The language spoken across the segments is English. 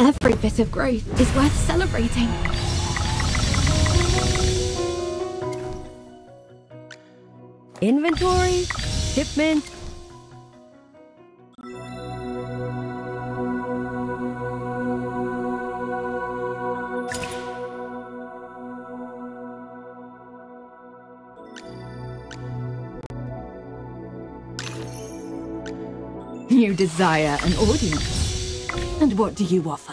Every bit of growth is worth celebrating. Inventory, shipment. You desire an audience. And what do you offer?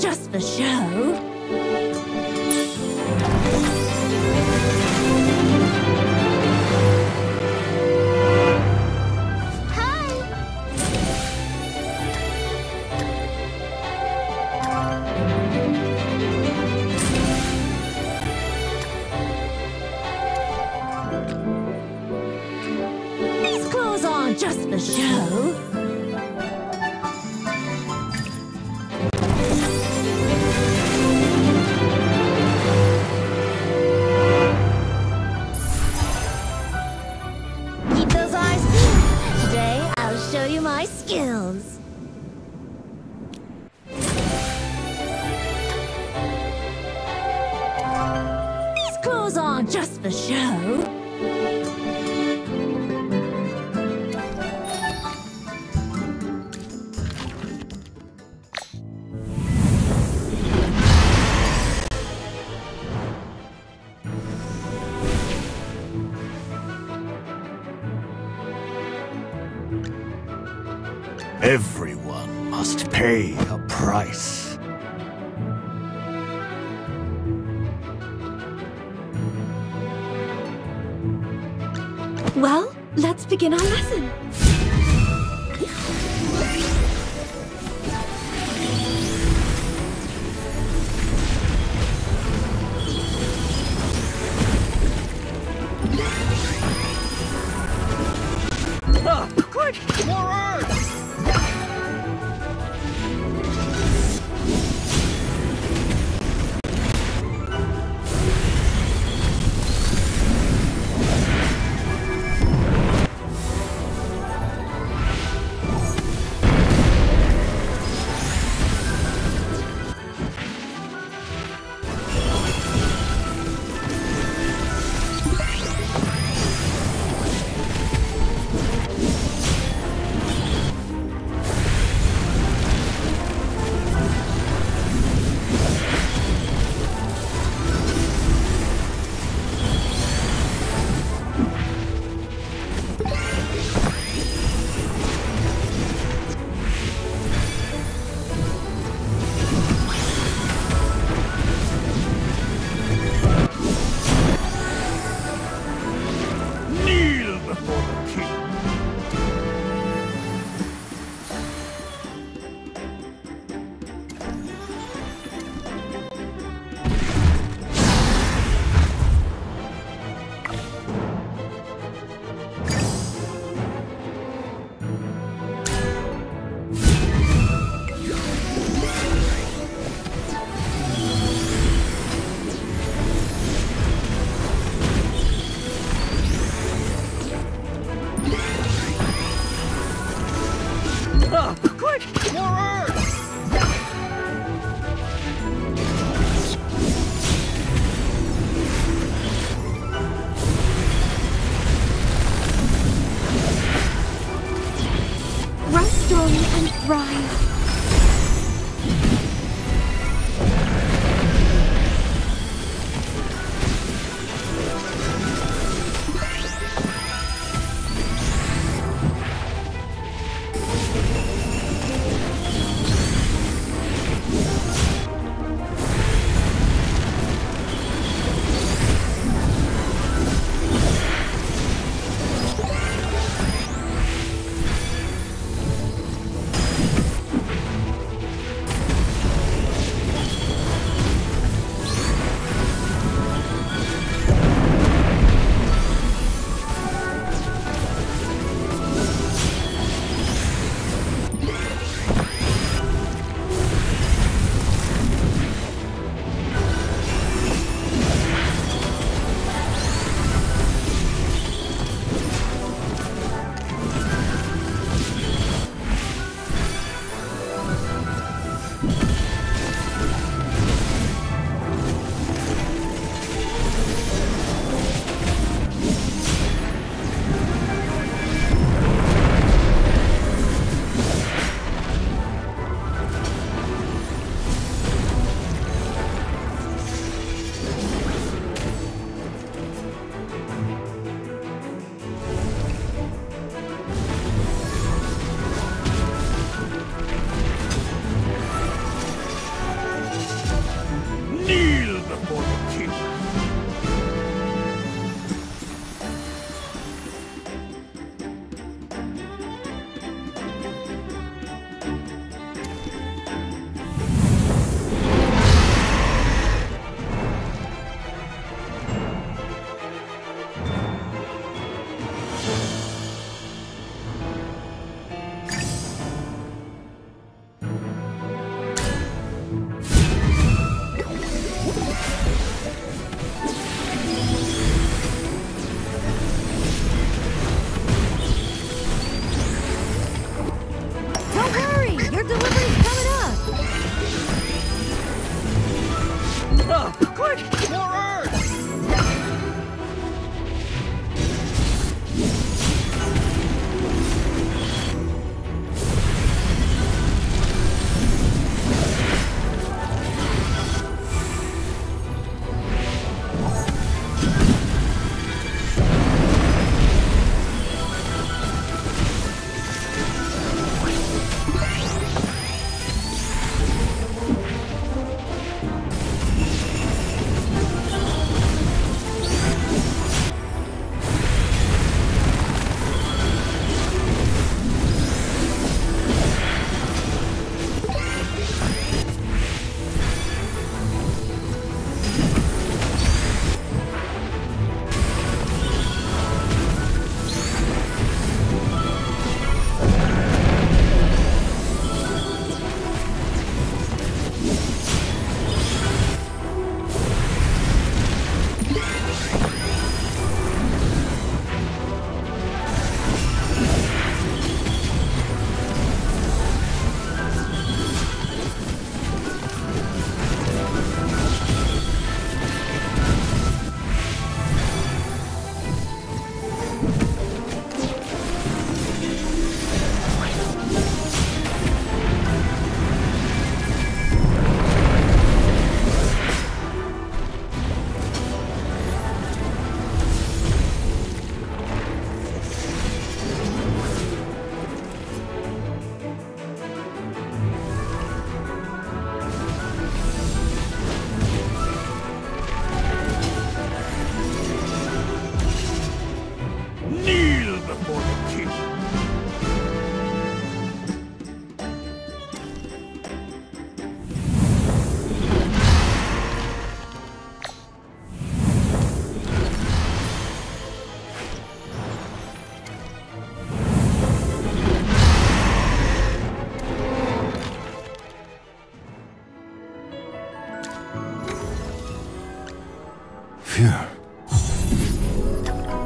Just for show. Hi. These claws aren't just for show. Everyone must pay a price. Well, let's begin our lesson.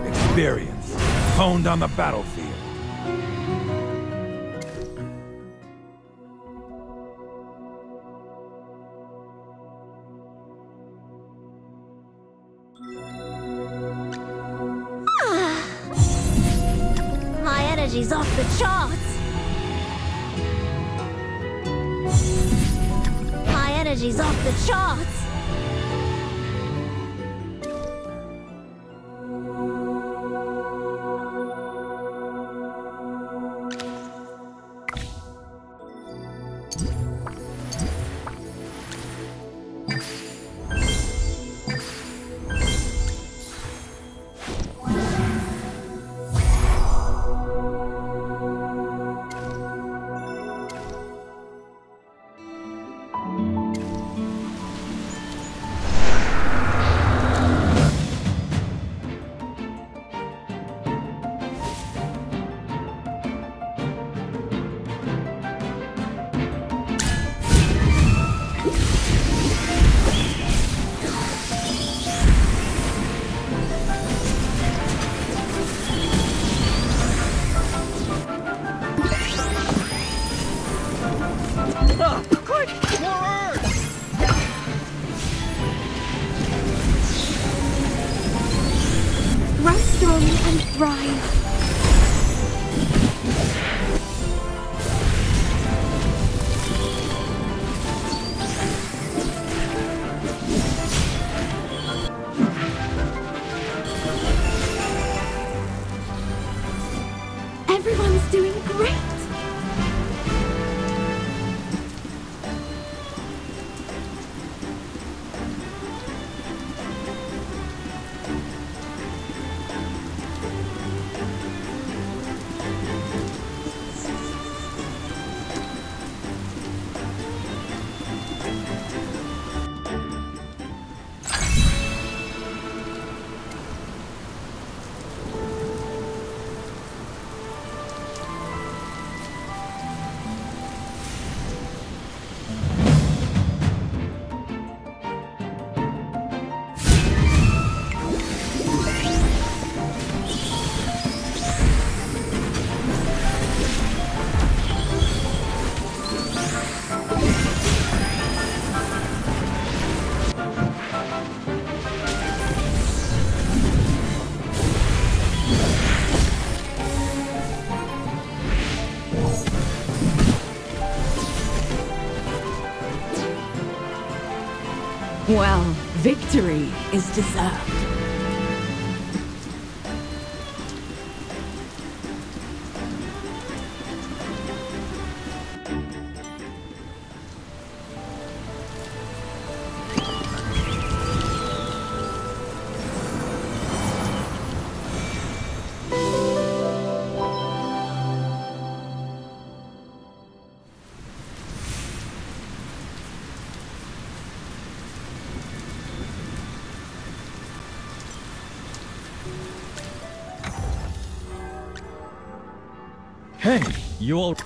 Experience, honed on the battlefield. My energy's off the charts. My energy's off the charts. Well, victory is deserved.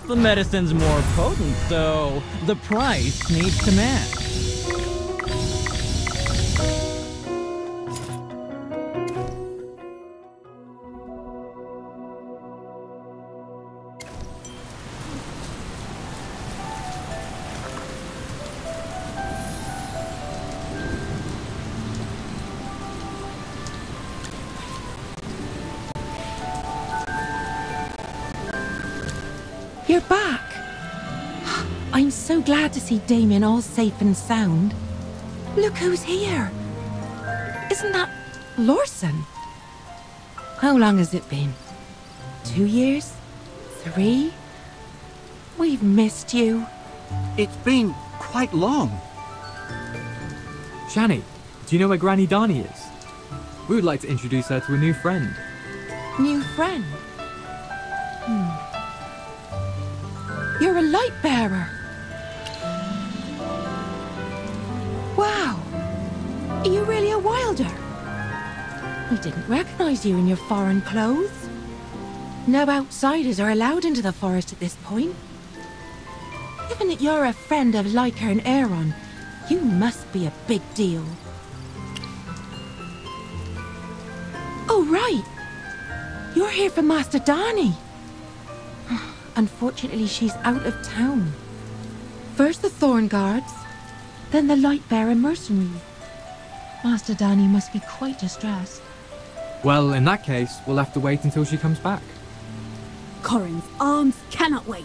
The medicine's more potent, so the price needs to match. Glad to see Damien all safe and sound. Look who's here. Isn't that Lorsen? How long has it been? 2 years? 3? We've missed you. It's been quite long. Shani, do you know where Granny Darnie is? We would like to introduce her to a new friend. New friend? You're a light bearer. Are you really a Wilder? We didn't recognize you in your foreign clothes. No outsiders are allowed into the forest at this point. Given that you're a friend of Lyca and Aeron, you must be a big deal. Oh, right. You're here for Master Dani. Unfortunately, she's out of town. First the Thorned Guards, then the Lightbearer Mercenary. Master Dani must be quite distressed. Well, in that case, we'll have to wait until she comes back. Corrin's arms cannot wait.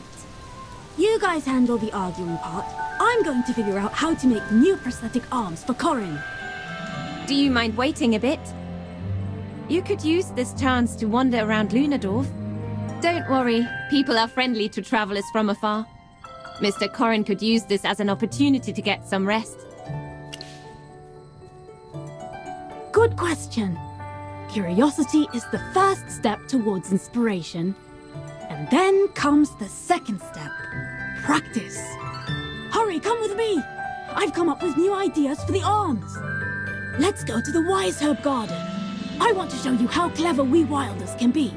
You guys handle the arguing part. I'm going to figure out how to make new prosthetic arms for Corrin. Do you mind waiting a bit? You could use this chance to wander around Lunadorf. Don't worry, people are friendly to travelers from afar. Mr. Corrin could use this as an opportunity to get some rest. Good question. Curiosity is the first step towards inspiration. And then comes the second step, practice. Hurry, come with me. I've come up with new ideas for the arms. Let's go to the Wise Herb Garden. I want to show you how clever we Wilders can be.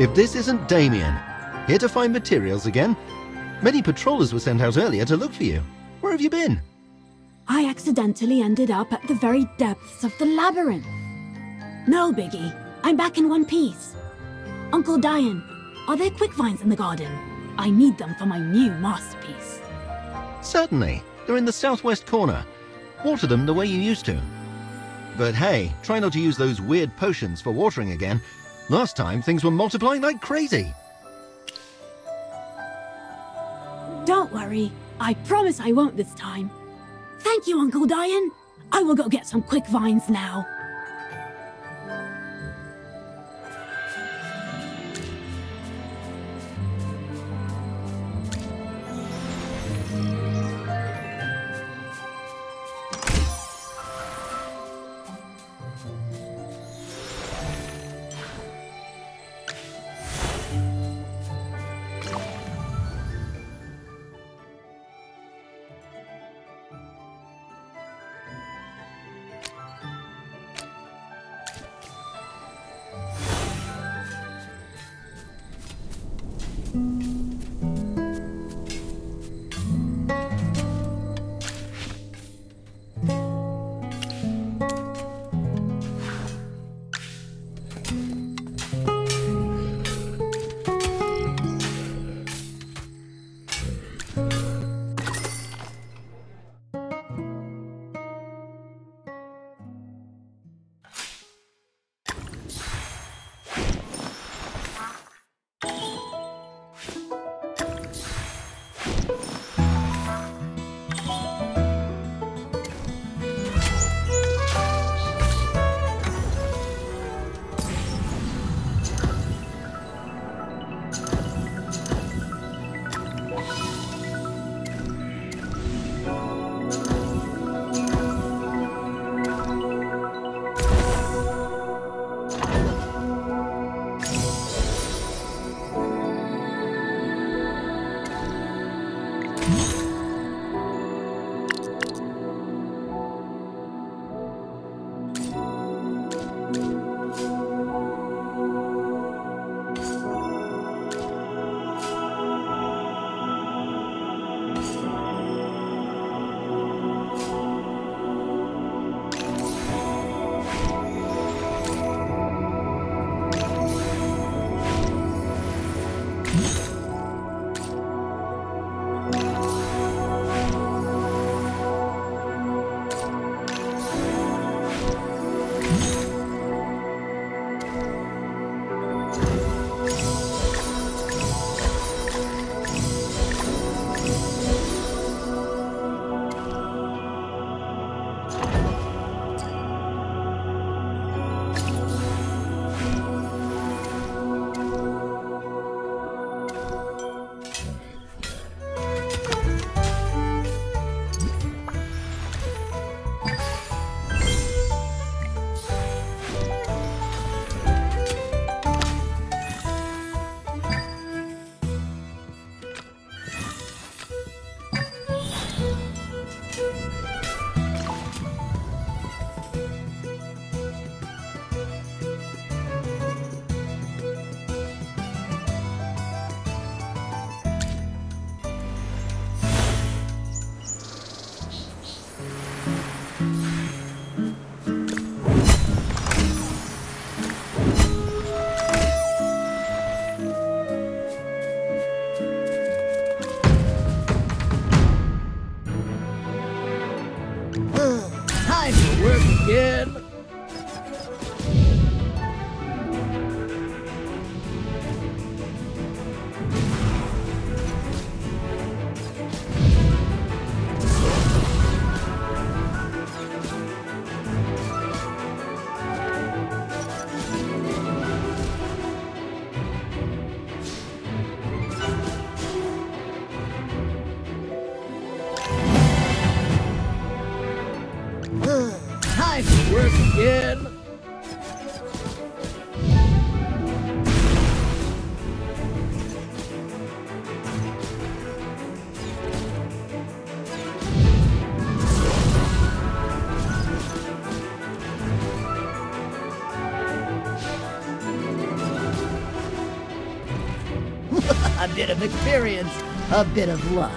If this isn't Damien, here to find materials again. Many patrollers were sent out earlier to look for you. Where have you been? I accidentally ended up at the very depths of the labyrinth. No biggie, I'm back in one piece. Uncle Dian, are there quick vines in the garden? I need them for my new masterpiece. Certainly, they're in the southwest corner. Water them the way you used to. But hey, try not to use those weird potions for watering again. Last time, things were multiplying like crazy. Don't worry. I promise I won't this time. Thank you, Uncle Dian. I will go get some quick vines now. A bit of experience, a bit of luck.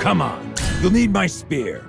Come on, you'll need my spear.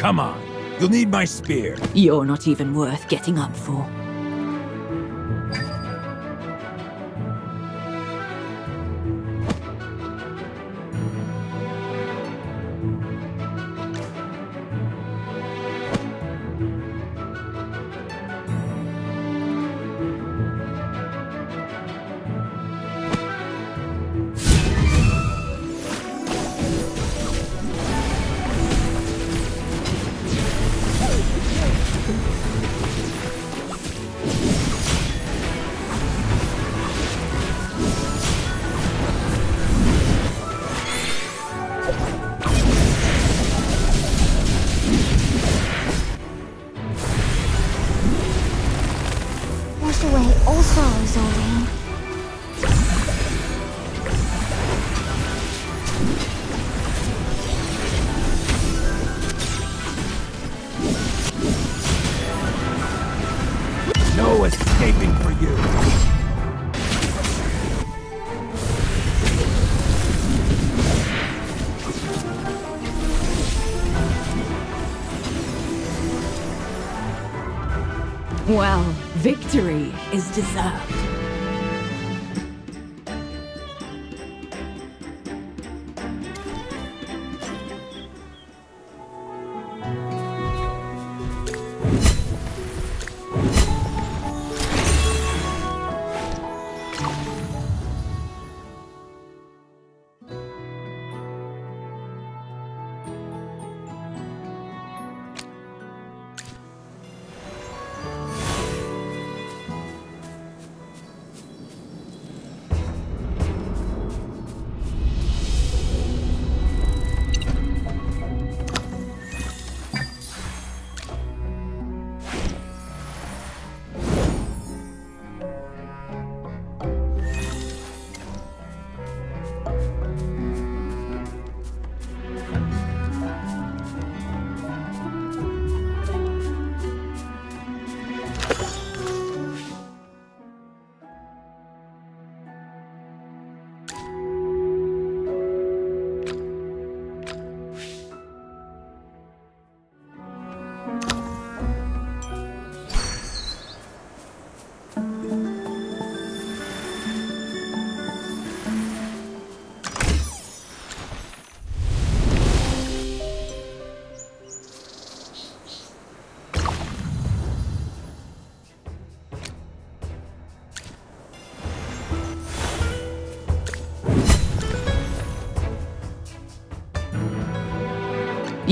Come on. You'll need my spear. You're not even worth getting up for. Well, victory is deserved.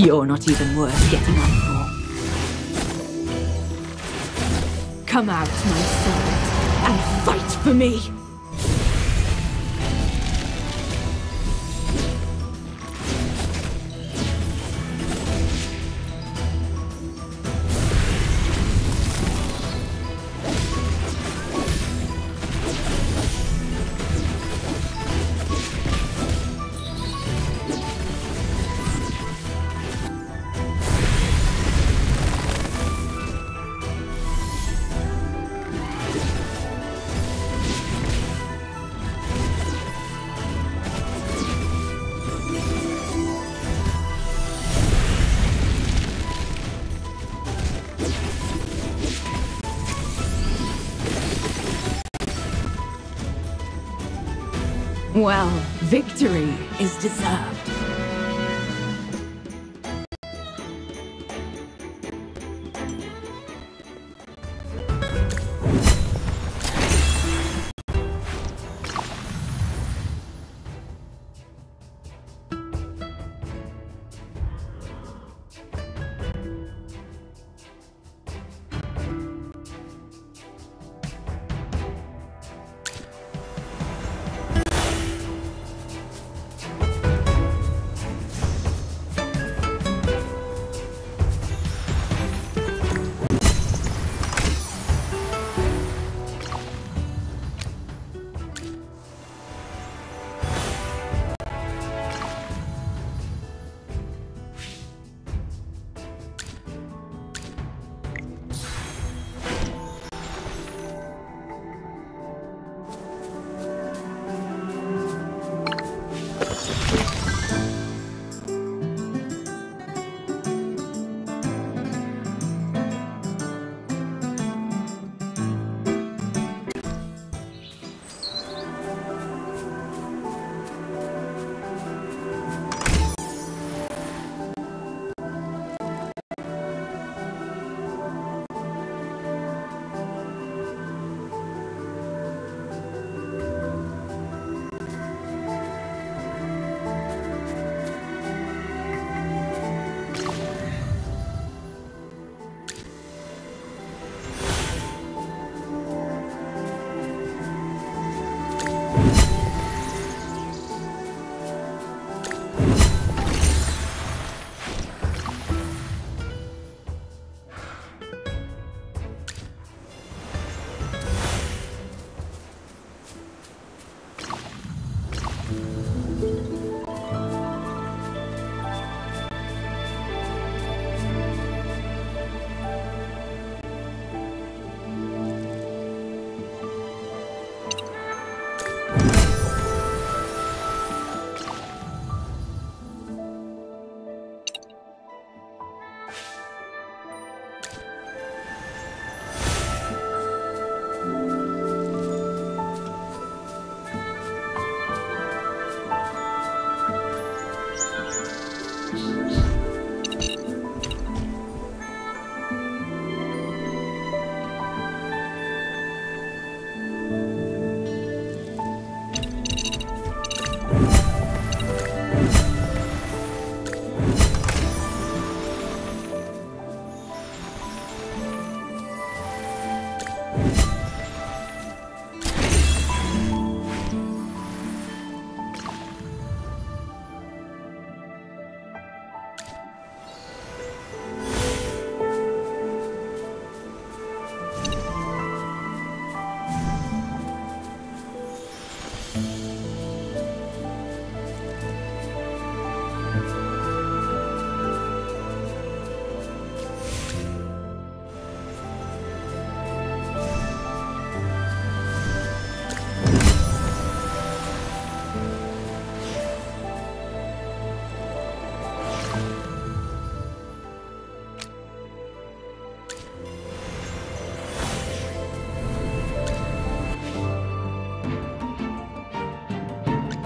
You're not even worth getting up for. Come out, my servant, and fight for me! Well, victory is deserved.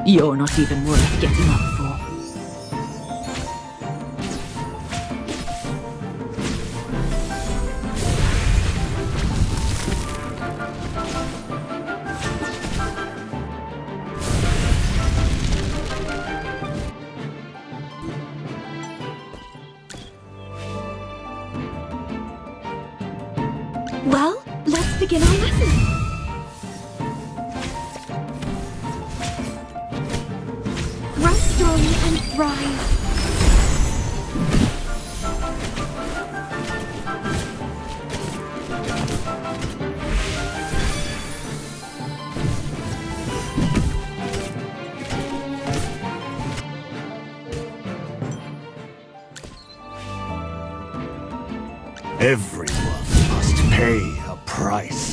You're not even worth getting up for. Well, let's begin our lesson. Everyone must pay a price.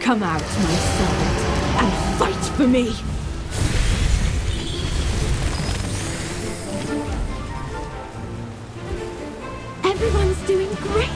Come out, my servant, and fight for me! Everyone's doing great!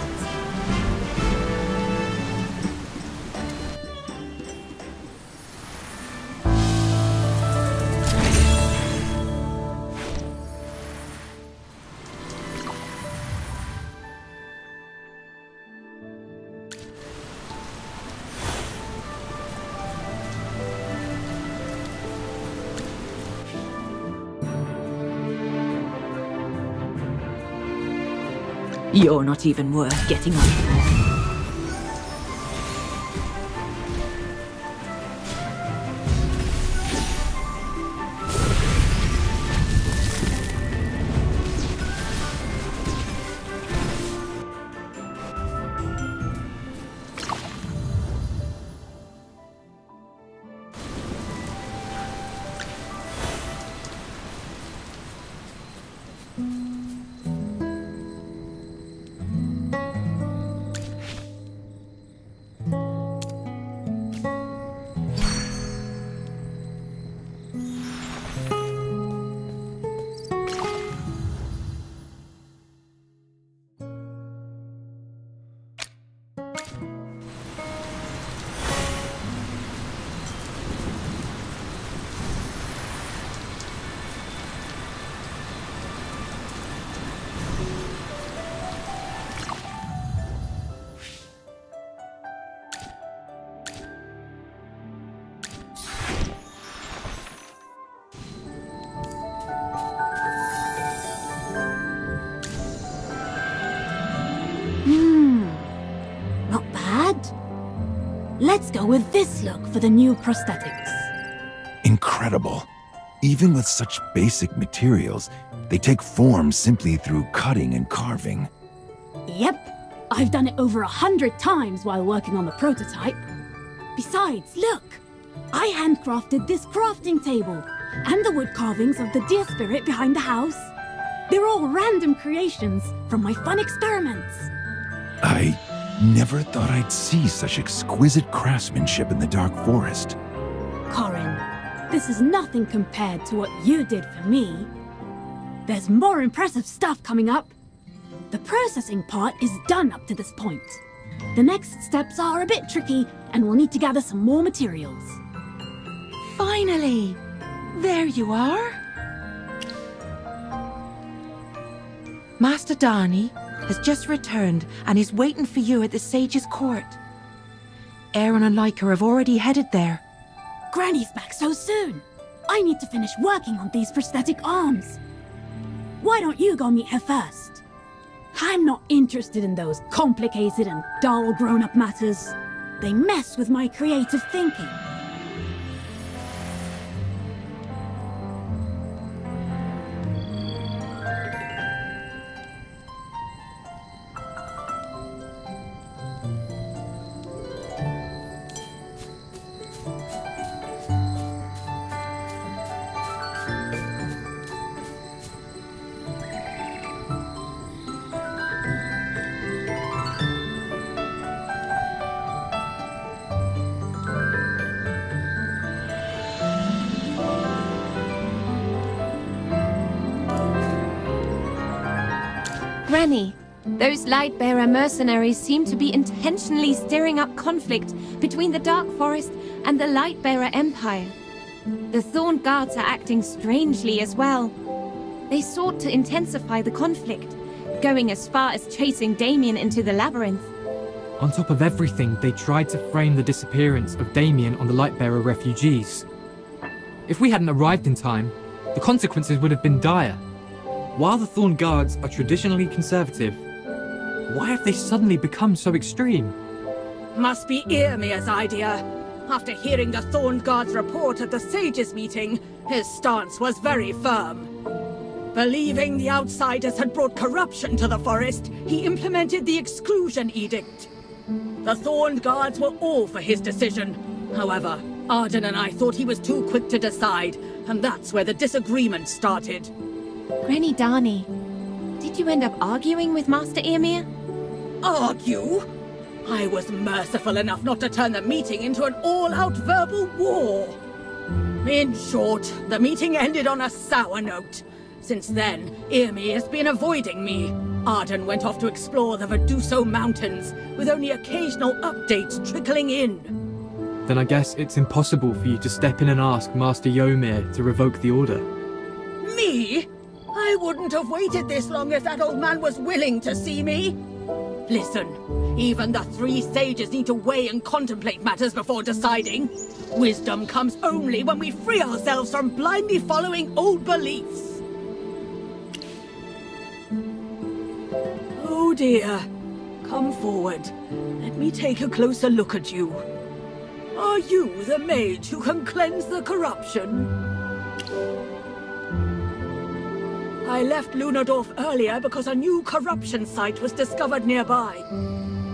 You're not even worth getting up for. Let's go with this look for the new prosthetics. Incredible. Even with such basic materials, they take form simply through cutting and carving. Yep. I've done it over 100 times while working on the prototype. Besides, look! I handcrafted this crafting table and the wood carvings of the Deer Spirit behind the house. They're all random creations from my fun experiments. I never thought I'd see such exquisite craftsmanship in the Dark Forest. Corrin, this is nothing compared to what you did for me. There's more impressive stuff coming up. The processing part is done up to this point. The next steps are a bit tricky, and we'll need to gather some more materials. Finally! There you are! Master Dani has just returned and is waiting for you at the Sage's court. Aeron and Lyca have already headed there. Granny's back so soon! I need to finish working on these prosthetic arms. Why don't you go meet her first? I'm not interested in those complicated and dull grown-up matters. They mess with my creative thinking. Those Lightbearer mercenaries seem to be intentionally stirring up conflict between the Dark Forest and the Lightbearer Empire. The Thorned Guards are acting strangely as well. They sought to intensify the conflict, going as far as chasing Damien into the labyrinth. On top of everything, they tried to frame the disappearance of Damien on the Lightbearer refugees. If we hadn't arrived in time, the consequences would have been dire. While the Thorned Guards are traditionally conservative, why have they suddenly become so extreme? Must be Ymir's idea. After hearing the Thorned Guard's report at the Sages' meeting, his stance was very firm. Believing the outsiders had brought corruption to the forest, he implemented the Exclusion Edict. The Thorned Guards were all for his decision. However, Arden and I thought he was too quick to decide, and that's where the disagreement started. Granny Darnie, did you end up arguing with Master Ymir? Argue? I was merciful enough not to turn the meeting into an all-out verbal war. In short, the meeting ended on a sour note. Since then, Imi has been avoiding me. Arden went off to explore the Vaduso Mountains, with only occasional updates trickling in. Then I guess it's impossible for you to step in and ask Master Ymir to revoke the order. Me? I wouldn't have waited this long if that old man was willing to see me. Listen, even the three sages need to weigh and contemplate matters before deciding. Wisdom comes only when we free ourselves from blindly following old beliefs. Oh dear. Come forward. Let me take a closer look at you. Are you the mage who can cleanse the corruption? I left Lunadorf earlier because a new corruption site was discovered nearby.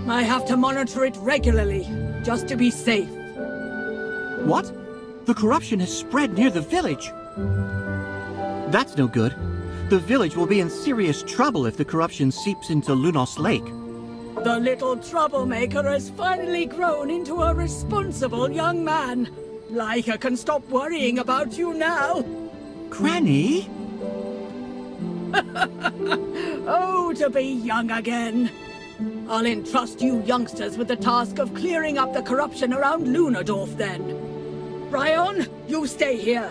I have to monitor it regularly, just to be safe. What? The corruption has spread near the village? That's no good. The village will be in serious trouble if the corruption seeps into Lunos Lake. The little troublemaker has finally grown into a responsible young man. Lyca can stop worrying about you now. Granny? Oh, to be young again. I'll entrust you youngsters with the task of clearing up the corruption around Lunadorf then. Rion, you stay here.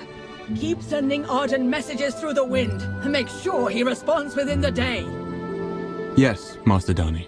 Keep sending Arden messages through the wind, and make sure he responds within the day. Yes, Master Dani.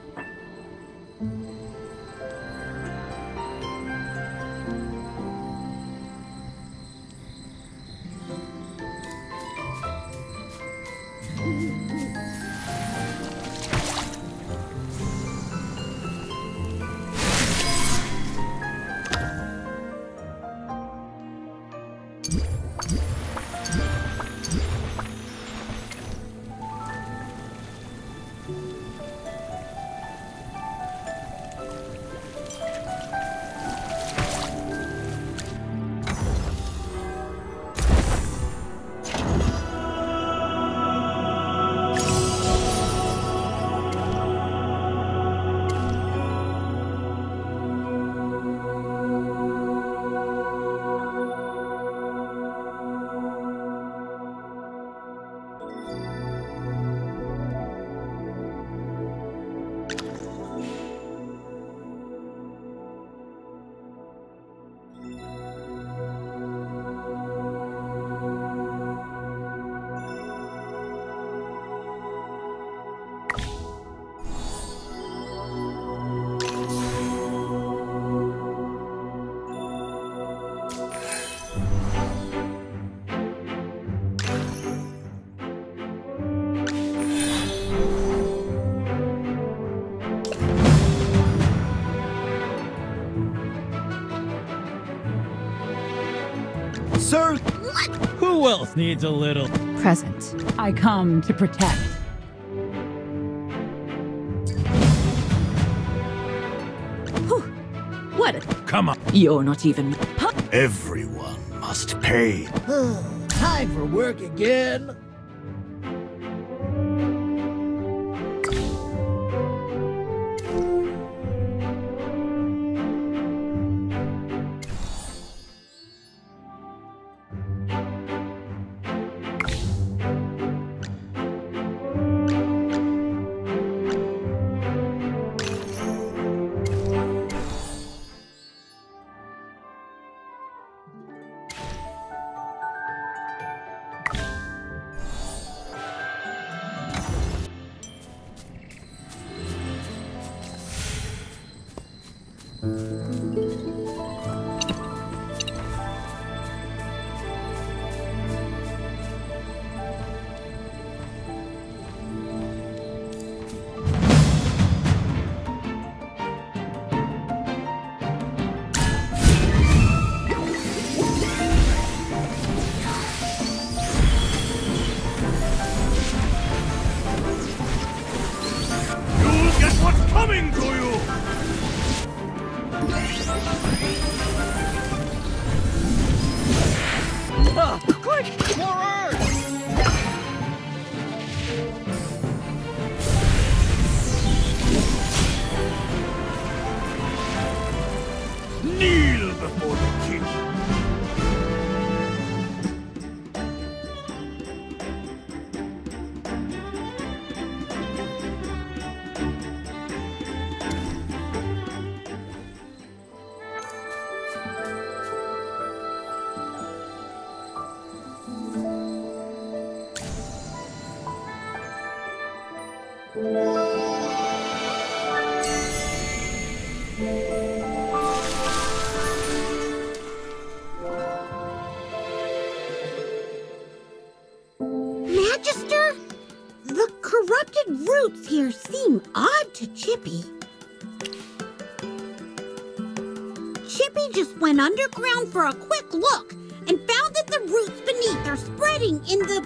Who else needs a little present? I come to protect. Whew. What a... Come on. You're not even... Everyone must pay. Time for work again. Here seem odd to Chippy. Chippy just went underground for a quick look and found that the roots beneath are spreading in the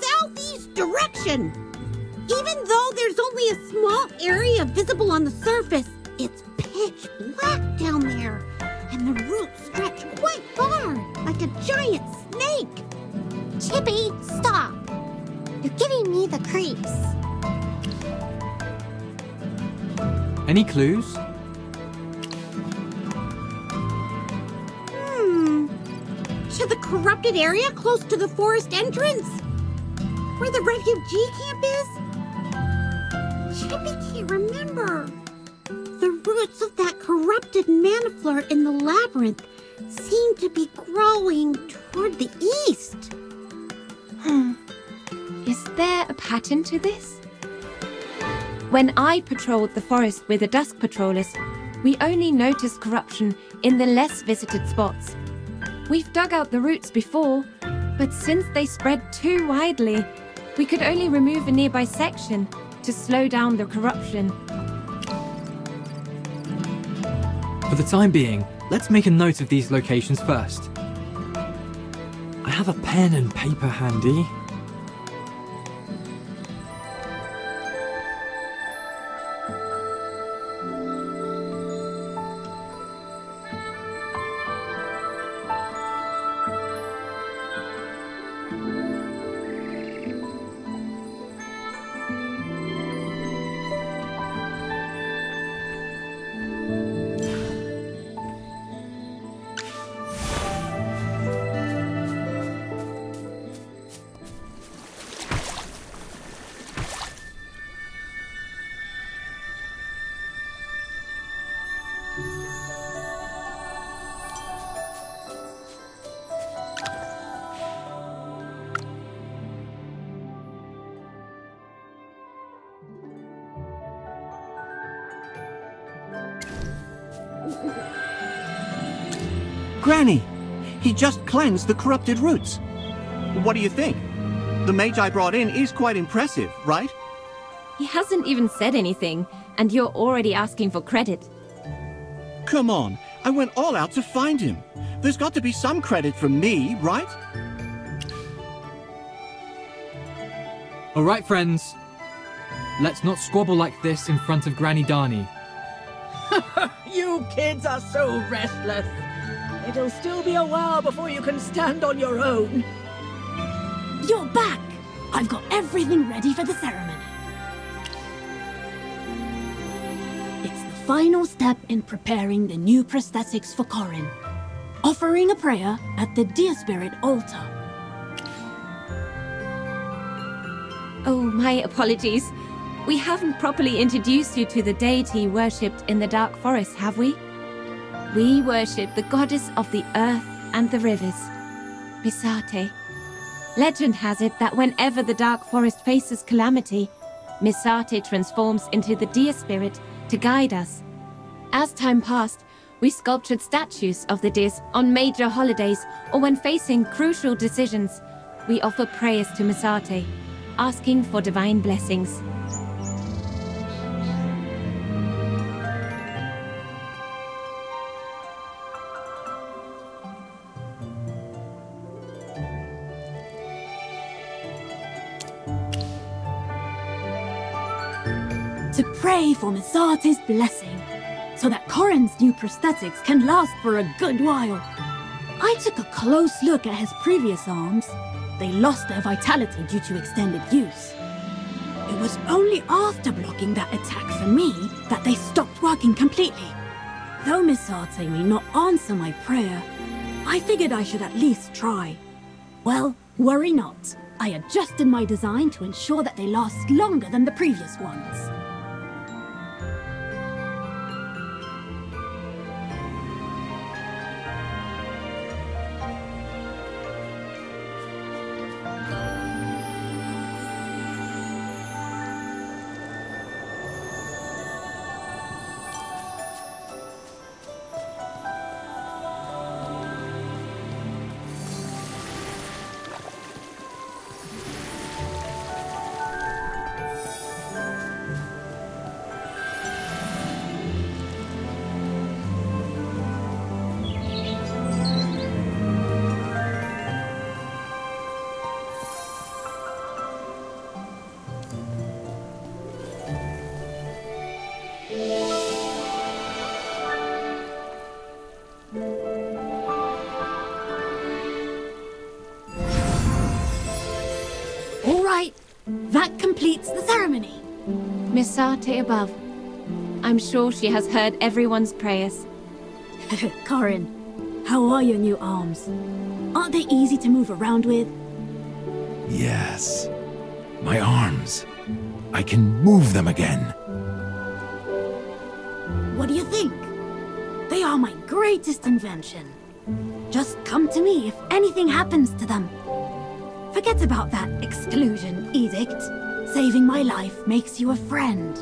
southeast direction. Even though there's only a small area visible on the surface, it's pitch black down there, and the roots stretch quite far, like a giant snake. Chippy, stop. You're giving me the creeps. Any clues? To the corrupted area close to the forest entrance? Where the refugee camp is? Chippy can't remember. The roots of that corrupted maniflora in the labyrinth seem to be growing toward the east. Is there a pattern to this? When I patrolled the forest with the Dusk Patrollers, we only noticed corruption in the less visited spots. We've dug out the roots before, but since they spread too widely, we could only remove a nearby section to slow down the corruption. For the time being, let's make a note of these locations first. I have a pen and paper handy. Granny! He just cleansed the corrupted roots. What do you think? The mage I brought in is quite impressive, right? He hasn't even said anything, and you're already asking for credit. Come on, I went all out to find him. There's got to be some credit from me, right? Alright friends, let's not squabble like this in front of Granny Darnie. You kids are so restless. It'll still be a while before you can stand on your own. You're back! I've got everything ready for the ceremony. It's the final step in preparing the new prosthetics for Corrin. Offering a prayer at the Deer Spirit altar. Oh, my apologies. We haven't properly introduced you to the deity worshipped in the Dark Forest, have we? We worship the goddess of the earth and the rivers, Misate. Legend has it that whenever the Dark Forest faces calamity, Misate transforms into the Deer Spirit to guide us. As time passed, we sculptured statues of the deers on major holidays or when facing crucial decisions. We offer prayers to Misate, asking for divine blessings. To pray for Misate's blessing, so that Corrin's new prosthetics can last for a good while. I took a close look at his previous arms. They lost their vitality due to extended use. It was only after blocking that attack for me that they stopped working completely. Though Misate may not answer my prayer, I figured I should at least try. Well, worry not. I adjusted my design to ensure that they last longer than the previous ones. Completes the ceremony. Misate above. I'm sure she has heard everyone's prayers. Corrin, how are your new arms? Aren't they easy to move around with? Yes. My arms. I can move them again. What do you think? They are my greatest invention. Just come to me if anything happens to them. Forget about that exclusion edict. Saving my life makes you a friend.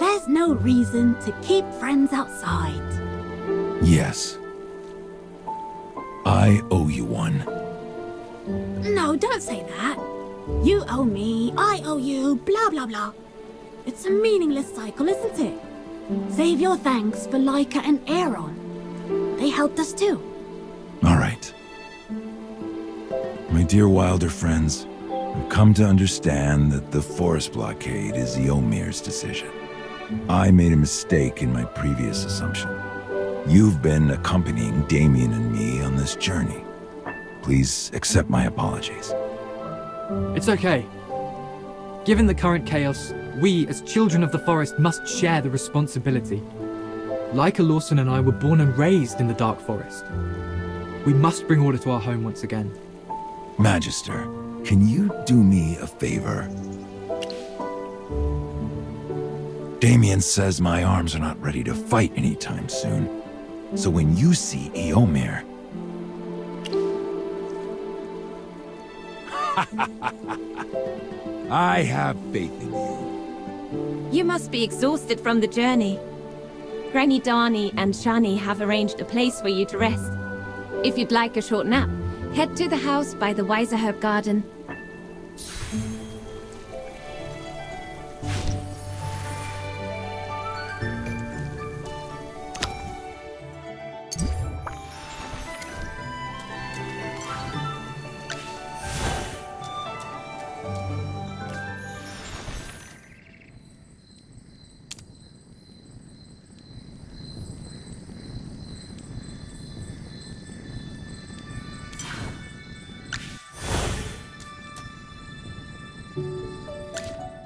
There's no reason to keep friends outside. Yes. I owe you one. No, don't say that. You owe me, I owe you, blah blah blah. It's a meaningless cycle, isn't it? Save your thanks for Lyca and Aeron. They helped us too. All right. My dear Wilder friends, I've come to understand that the forest blockade is Ymir's decision. I made a mistake in my previous assumption. You've been accompanying Damien and me on this journey. Please accept my apologies. It's okay. Given the current chaos, we as children of the forest must share the responsibility. Lyca Lawson and I were born and raised in the Dark Forest. We must bring order to our home once again. Magister, can you do me a favor? Damien says my arms are not ready to fight anytime soon. So when you see Ymir... I have faith in you. You must be exhausted from the journey. Granny Darnie and Shani have arranged a place for you to rest. If you'd like a short nap, head to the house by the Wise Herb Garden.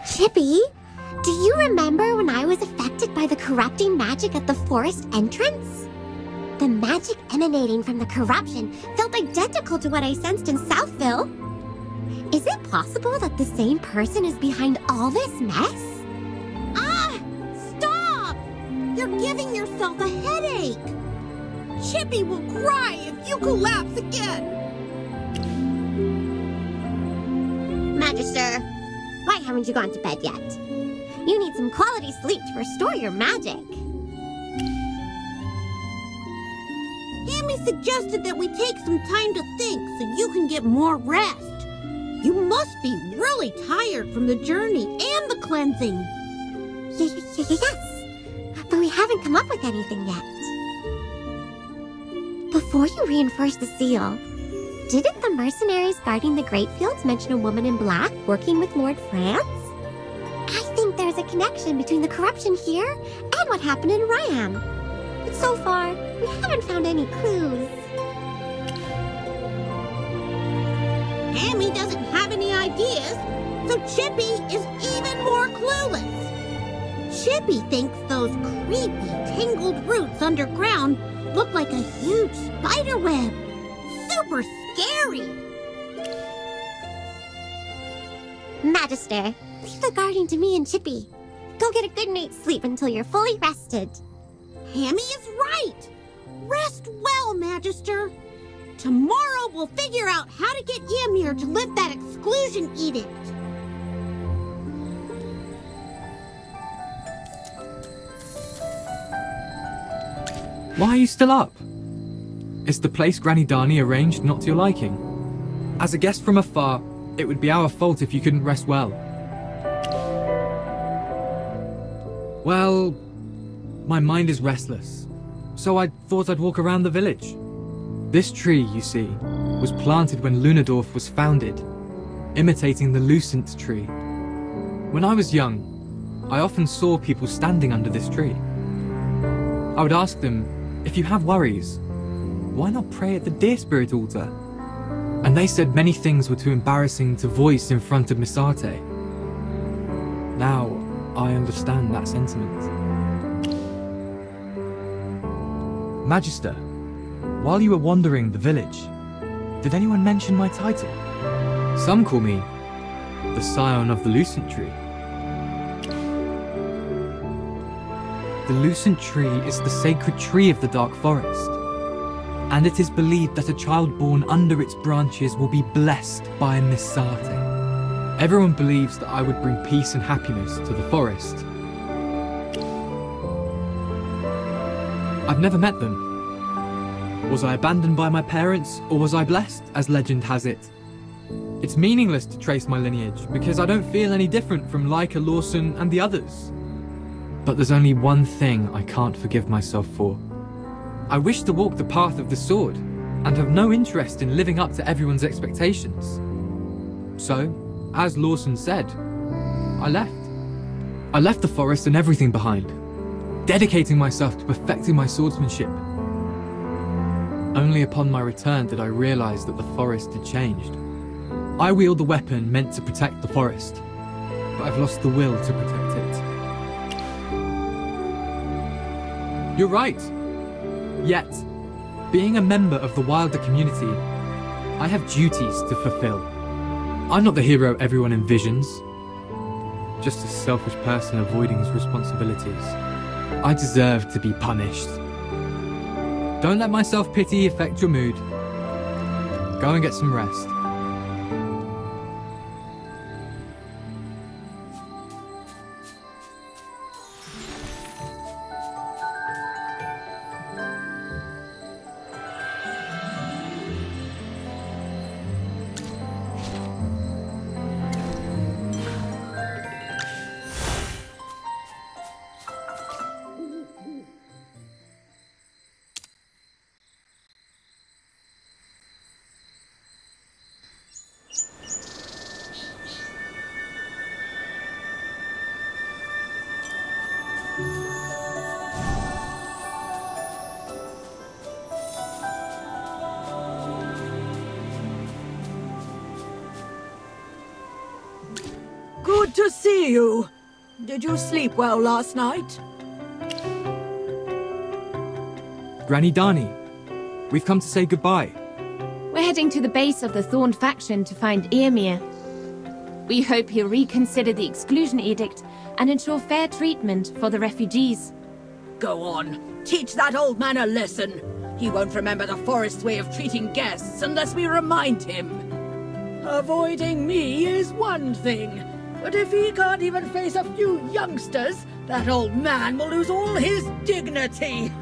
Chippy, do you remember when I was affected by the corrupting magic at the forest entrance? The magic emanating from the corruption felt identical to what I sensed in Southville. Is it possible that the same person is behind all this mess? Ah! Stop! You're giving yourself a headache! Chippy will cry if you collapse again! Magister, why haven't you gone to bed yet? You need some quality sleep to restore your magic. Imi suggested that we take some time to think so you can get more rest. You must be really tired from the journey and the cleansing. Yes, but we haven't come up with anything yet. Before you reinforced the seal, didn't the mercenaries guarding the Great Fields mention a woman in black working with Lord France? I think there's a connection between the corruption here and what happened in Rion. But so far, we haven't found any clues. Imi doesn't have any ideas, so Chippy is even more clueless. Chippy thinks those creepy, tangled roots underground look like a huge spider web. Super scary! Magister, leave the guarding to me and Chippy. Go get a good night's sleep until you're fully rested. Imi is right! Rest well, Magister. Tomorrow we'll figure out how to get Ymir to lift that Exclusion Edict. Why are you still up? Is the place Granny Darnie arranged not to your liking? As a guest from afar, it would be our fault if you couldn't rest well. Well, my mind is restless, so I thought I'd walk around the village. This tree, you see, was planted when Lunadorf was founded, imitating the Lucent Tree. When I was young, I often saw people standing under this tree. I would ask them, if you have worries, why not pray at the Deer Spirit altar? And they said many things were too embarrassing to voice in front of Misate. Now, I understand that sentiment. Magister, while you were wandering the village, did anyone mention my title? Some call me the Scion of the Lucent Tree. The Lucent Tree is the sacred tree of the Dark Forest, and it is believed that a child born under its branches will be blessed by a Misate. Everyone believes that I would bring peace and happiness to the forest. I've never met them. Was I abandoned by my parents, or was I blessed, as legend has it? It's meaningless to trace my lineage, because I don't feel any different from Lyca Lawson and the others. But there's only one thing I can't forgive myself for. I wish to walk the path of the sword, and have no interest in living up to everyone's expectations. So, as Lawson said, I left. I left the forest and everything behind, dedicating myself to perfecting my swordsmanship. Only upon my return did I realize that the forest had changed. I wield the weapon meant to protect the forest, but I've lost the will to protect it. You're right! Yet, being a member of the Wilder community, I have duties to fulfill. I'm not the hero everyone envisions, just a selfish person avoiding his responsibilities. I deserve to be punished. Don't let my self-pity affect your mood. Go and get some rest. Good to see you. Did you sleep well last night? Granny Darnie, we've come to say goodbye. We're heading to the base of the Thorned faction to find Ymir. We hope he'll reconsider the Exclusion Edict and ensure fair treatment for the refugees. Go on. Teach that old man a lesson. He won't remember the forest's way of treating guests unless we remind him. Avoiding me is one thing, but if he can't even face a few youngsters, that old man will lose all his dignity.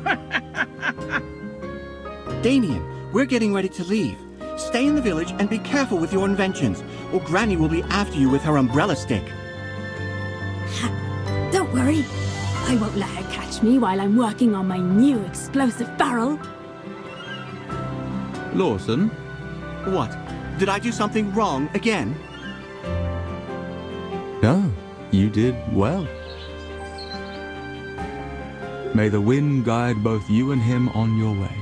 Damien, we're getting ready to leave. Stay in the village and be careful with your inventions, or Granny will be after you with her umbrella stick. Ha, don't worry. I won't let her catch me while I'm working on my new explosive barrel. Lawson? What? Did I do something wrong again? No, you did well. May the wind guide both you and him on your way.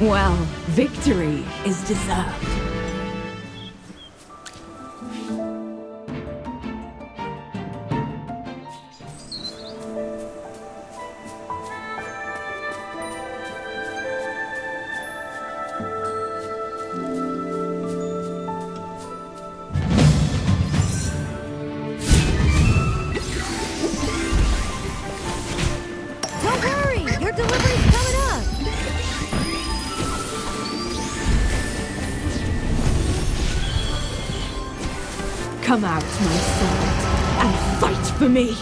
Well, victory is deserved. Come out, my sword, and fight for me!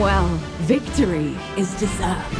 Well, victory is deserved.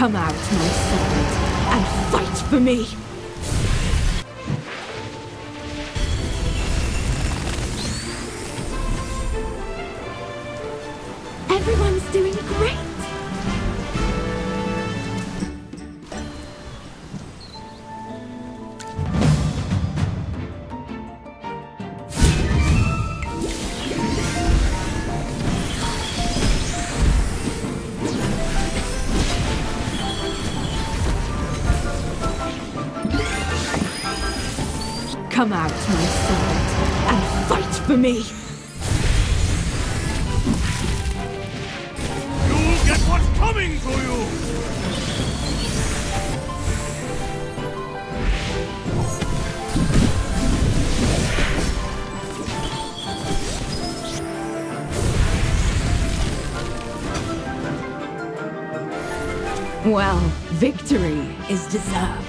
Come out, my servant, and fight for me! Everyone's doing great. Come out, my servant, and fight for me! You'll get what's coming to you! Well, victory is deserved.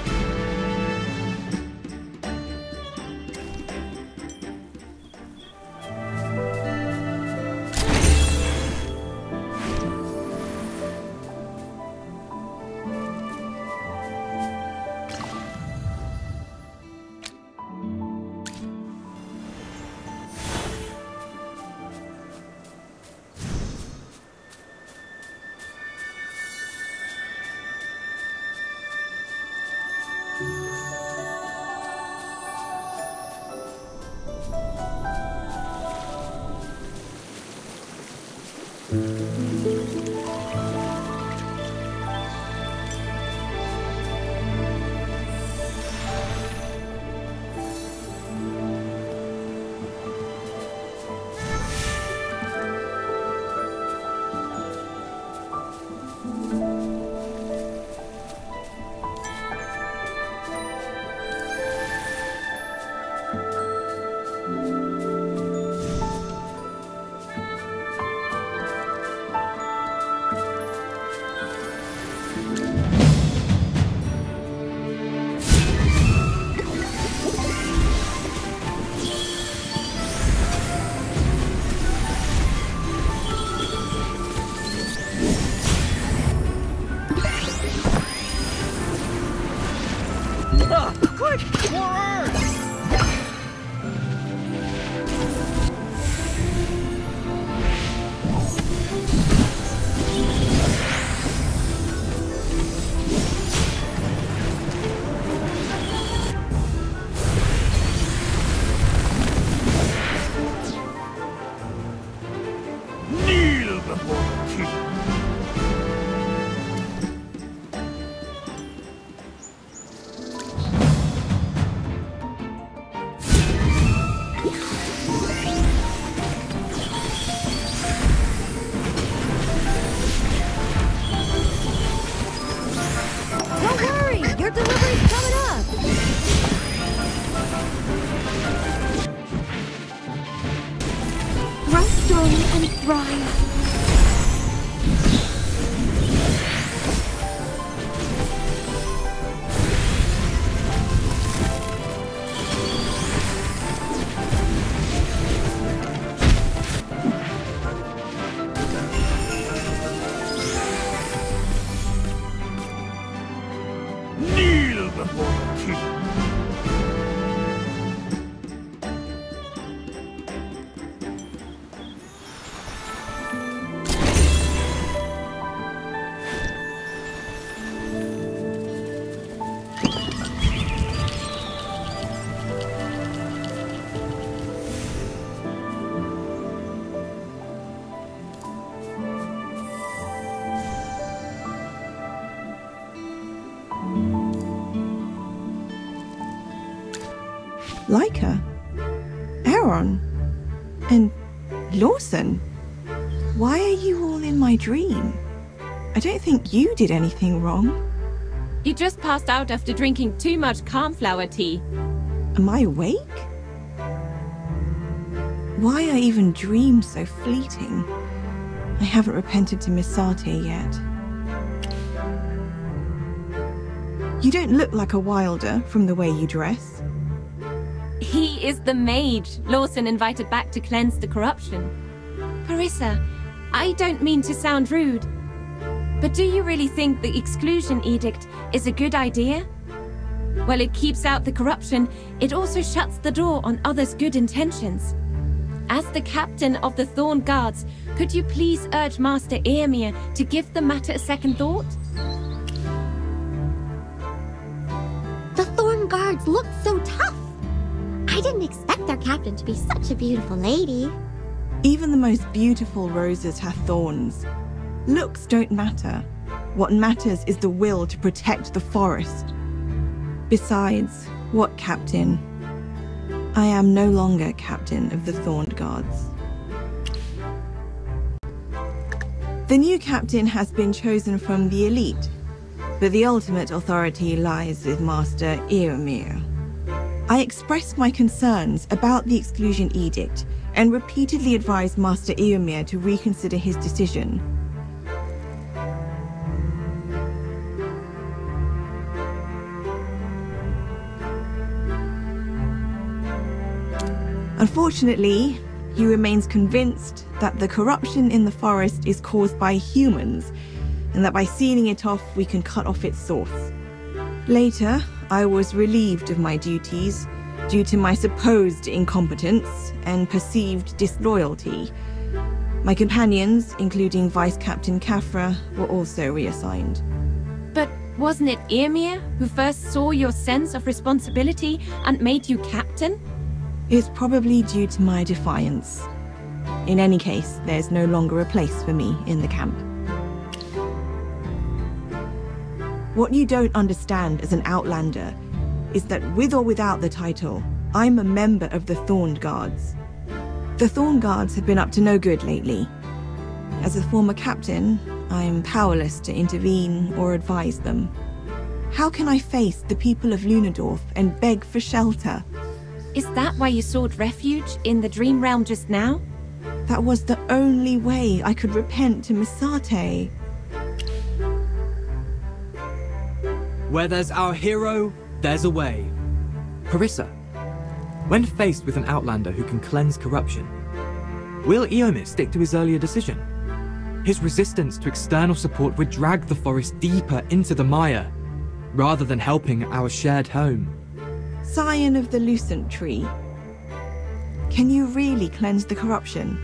Lyca, Aeron, and Lorsen. Why are you all in my dream? I don't think you did anything wrong. You just passed out after drinking too much cornflower tea. Am I awake? Why are even dreams so fleeting? I haven't repented to Misate yet. You don't look like a Wilder from the way you dress. He is the mage Lawson invited back to cleanse the corruption. Parissa, I don't mean to sound rude, but do you really think the Exclusion Edict is a good idea? While it keeps out the corruption, it also shuts the door on others' good intentions. As the captain of the Thorned Guards, could you please urge Master Ymir to give the matter a second thought? The Thorned Guards look so tough! I didn't expect their captain to be such a beautiful lady. Even the most beautiful roses have thorns. Looks don't matter. What matters is the will to protect the forest. Besides, what captain? I am no longer captain of the Thorned Guards. The new captain has been chosen from the elite, but the ultimate authority lies with Master Ymir. I expressed my concerns about the Exclusion Edict and repeatedly advised Master Ymir to reconsider his decision. Unfortunately, he remains convinced that the corruption in the forest is caused by humans, and that by sealing it off, we can cut off its source. Later, I was relieved of my duties due to my supposed incompetence and perceived disloyalty. My companions, including Vice Captain Kafra, were also reassigned. But wasn't it Ymir who first saw your sense of responsibility and made you captain? It's probably due to my defiance. In any case, there's no longer a place for me in the camp. What you don't understand as an outlander is that with or without the title, I'm a member of the Thorned Guards. The Thorned Guards have been up to no good lately. As a former captain, I'm powerless to intervene or advise them. How can I face the people of Lunadorf and beg for shelter? Is that why you sought refuge in the dream realm just now? That was the only way I could repent to Misate. Where there's our hero, there's a way. Parissa, when faced with an outlander who can cleanse corruption, will Ymir stick to his earlier decision? His resistance to external support would drag the forest deeper into the mire, rather than helping our shared home. Scion of the Lucent Tree. Can you really cleanse the corruption?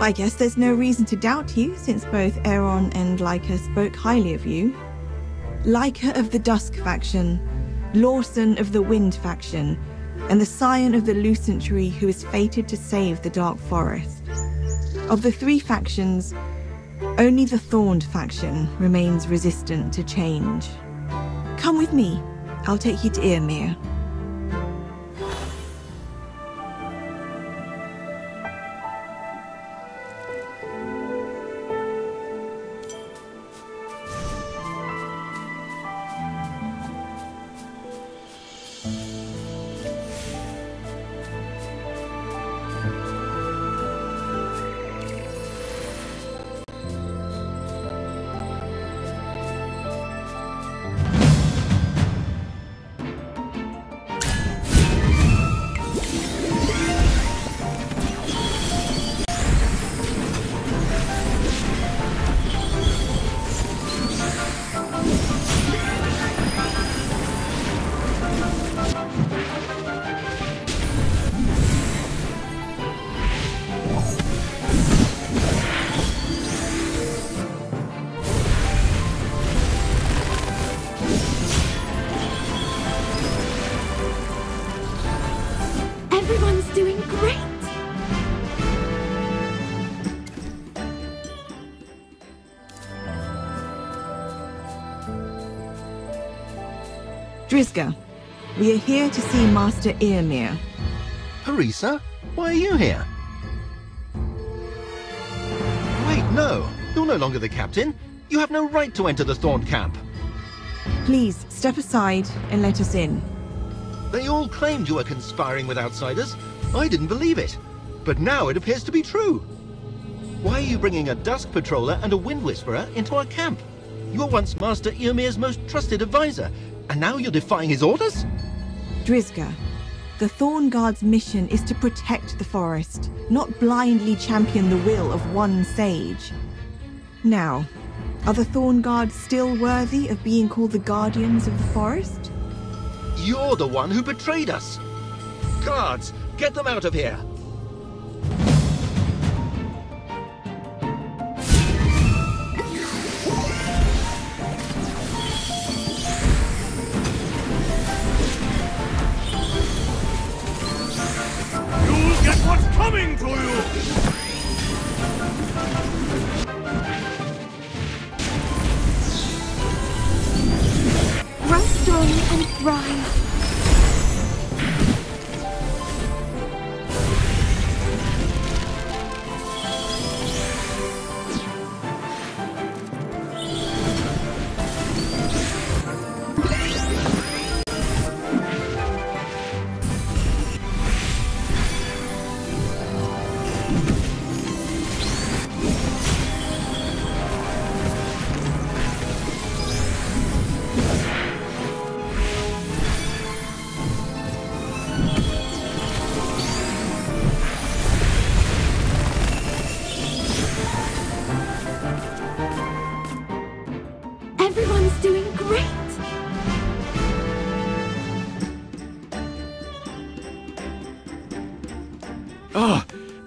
I guess there's no reason to doubt you, since both Aeron and Lyca spoke highly of you. Lyca of the Dusk faction, Lawson of the Wind faction, and the Scion of the Lucent Tree who is fated to save the Dark Forest. Of the three factions, only the Thorned faction remains resistant to change. Come with me, I'll take you to Ymir. Grisga, We are here to see Master Ymir. Parissa, why are you here? Wait, no. You're no longer the captain. You have no right to enter the Thorned camp. Please, step aside and let us in. They all claimed you were conspiring with outsiders. I didn't believe it. But now it appears to be true. Why are you bringing a Dusk Patroller and a Wind Whisperer into our camp? You were once Master Ymir's most trusted advisor, and now you're defying his orders? Grisga, the Thorn Guard's mission is to protect the forest, not blindly champion the will of one sage. Now, are the Thorn Guards still worthy of being called the Guardians of the Forest? You're the one who betrayed us! Guards, get them out of here!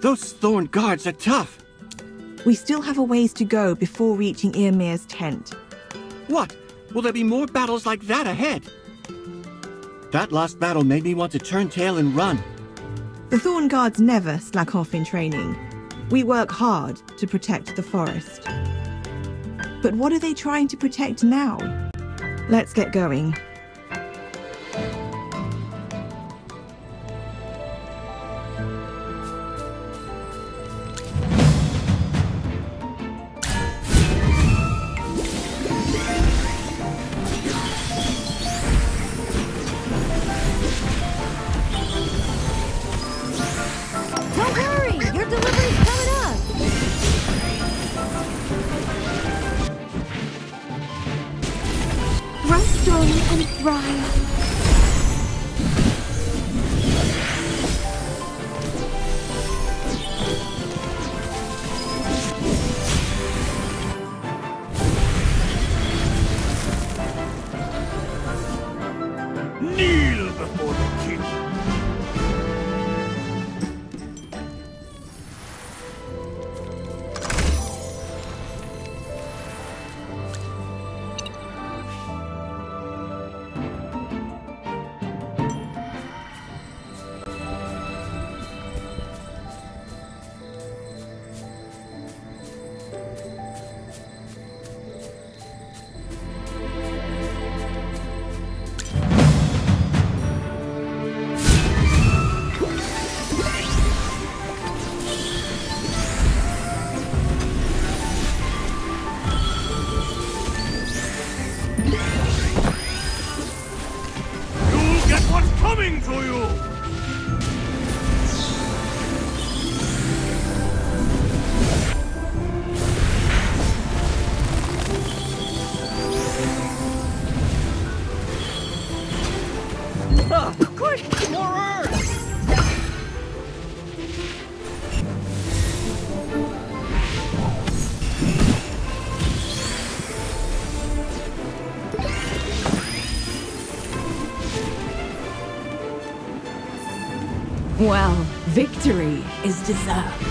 Those Thorned Guards are tough. We still have a ways to go before reaching Ymir's tent. What? Will there be more battles like that ahead? That last battle made me want to turn tail and run. The Thorned Guards never slack off in training. We work hard to protect the forest. But what are they trying to protect now? Let's get going. Well, victory is deserved.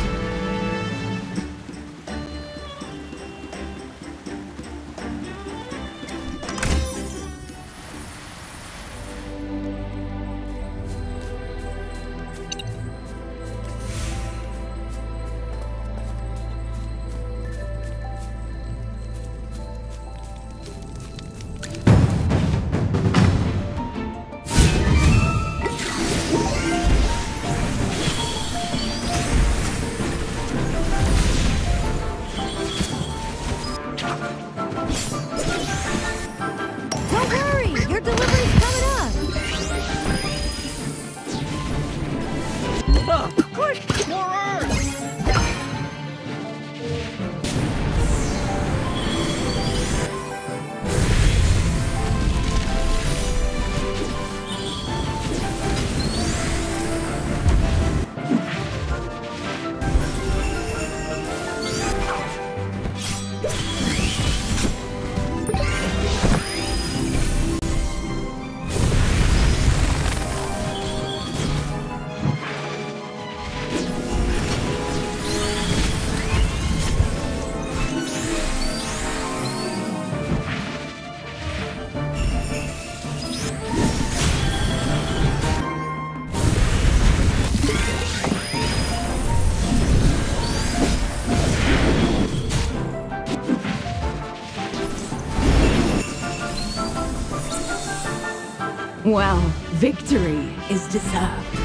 Well, victory is deserved.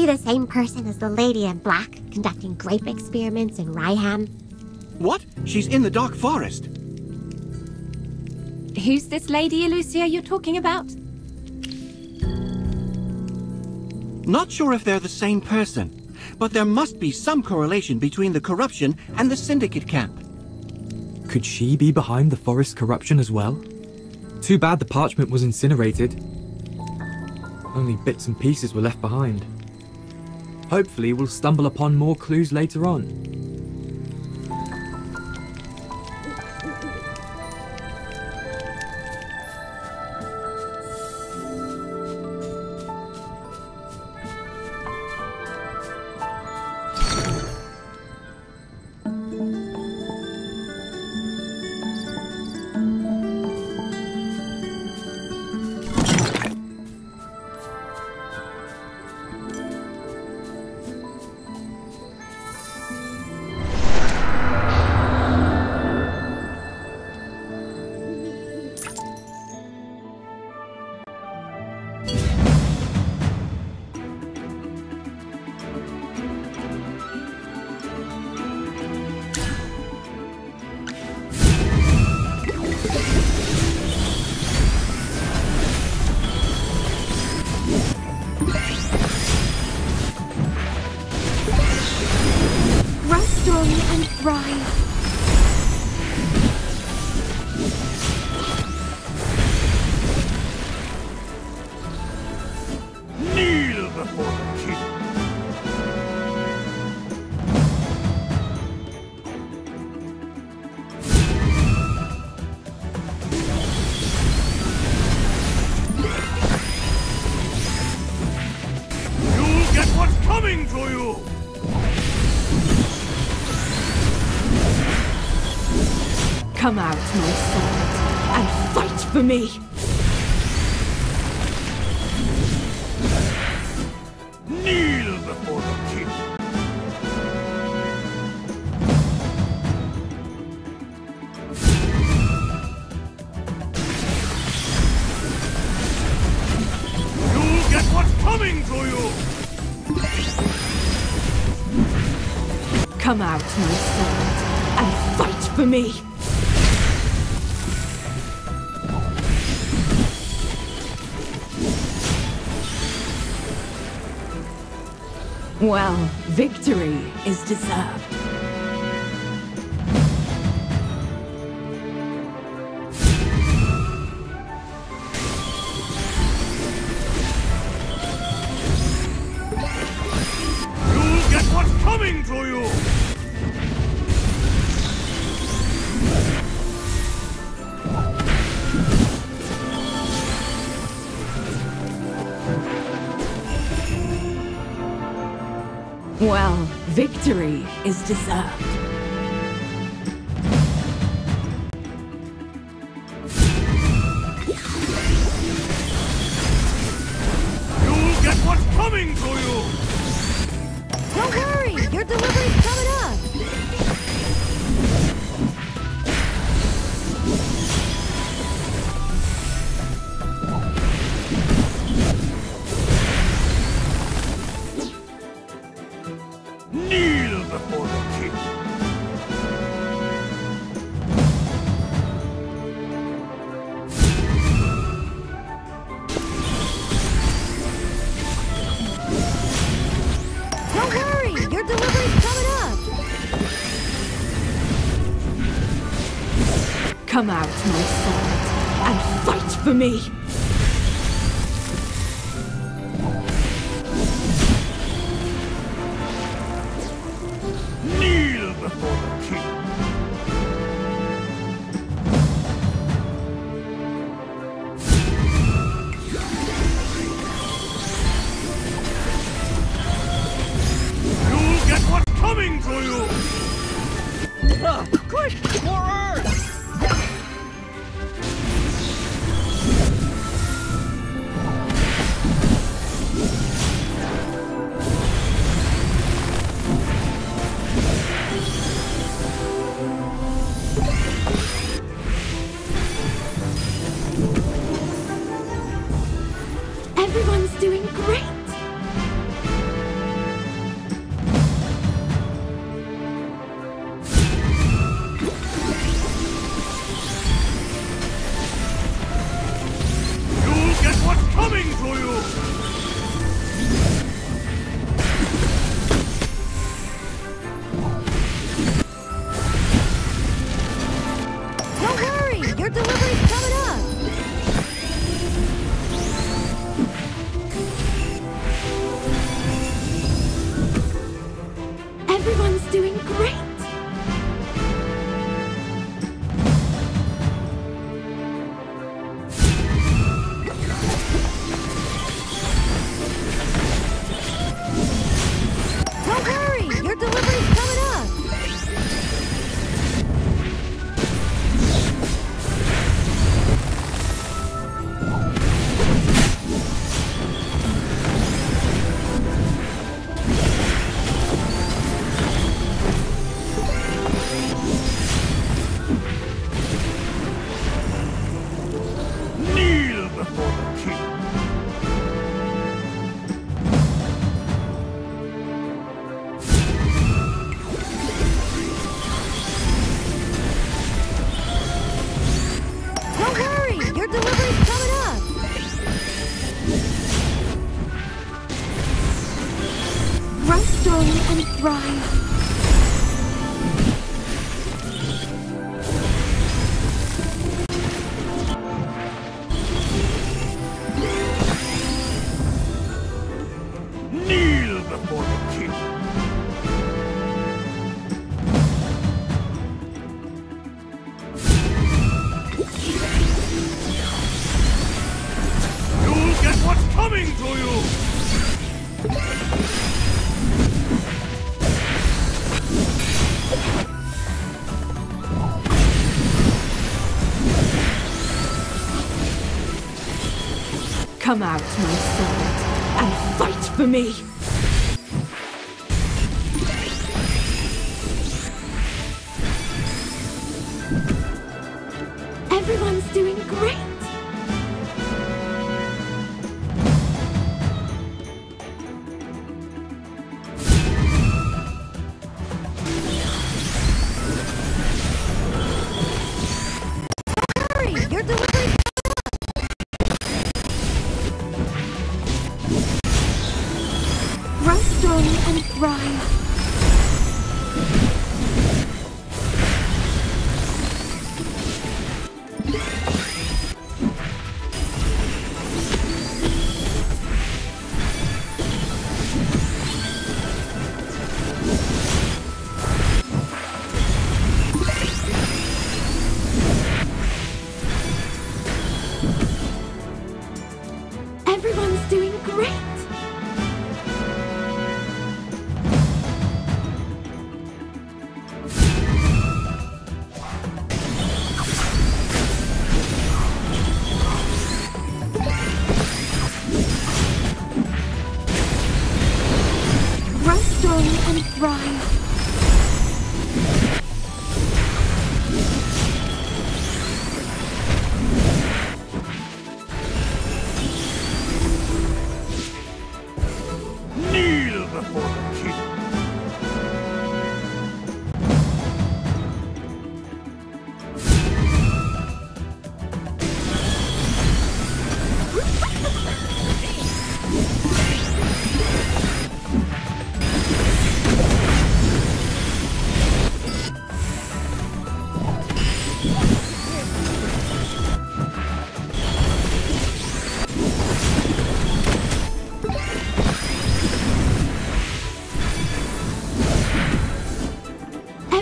The same person as the lady in black conducting grape experiments in Rhyham? What? She's in the Dark Forest. Who's this lady, Elucia, you're talking about? Not sure if they're the same person, but there must be some correlation between the corruption and the Syndicate camp. Could she be behind the forest corruption as well? Too bad the parchment was incinerated. Only bits and pieces were left behind. Hopefully, we'll stumble upon more clues later on. Come out, my sword, and fight for me! Well, victory is deserved. Victory is deserved. Come out, my sword, and fight for me! Kneel before the king! You'll get Your delivery's coming up! Everyone's doing great! Don't hurry! Your delivery's coming up! Come out, my servant, and fight for me! Everyone's doing great! Hurry! You're delivering. And thrive. Everyone's doing great.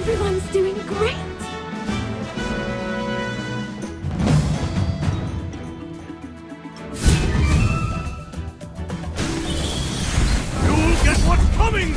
Everyone's doing great! You'll get what's coming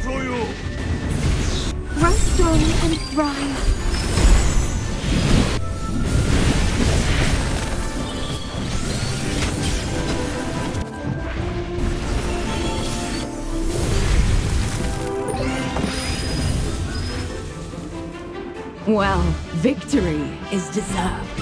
to you! Grow strong and thrive. Well, victory is deserved.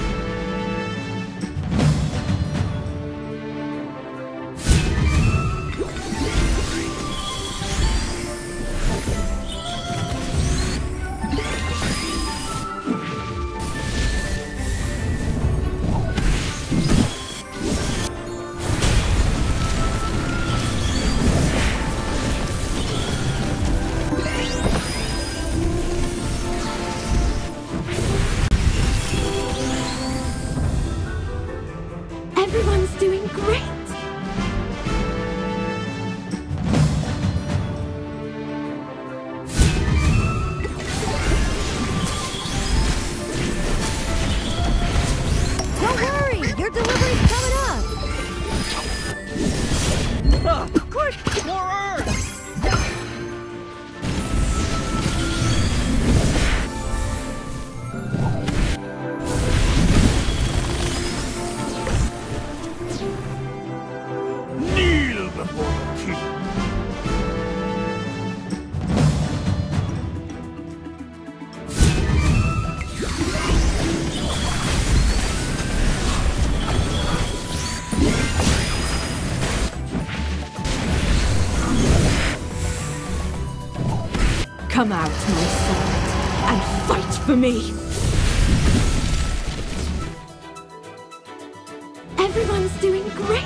Come out, my son, and fight for me! Everyone's doing great!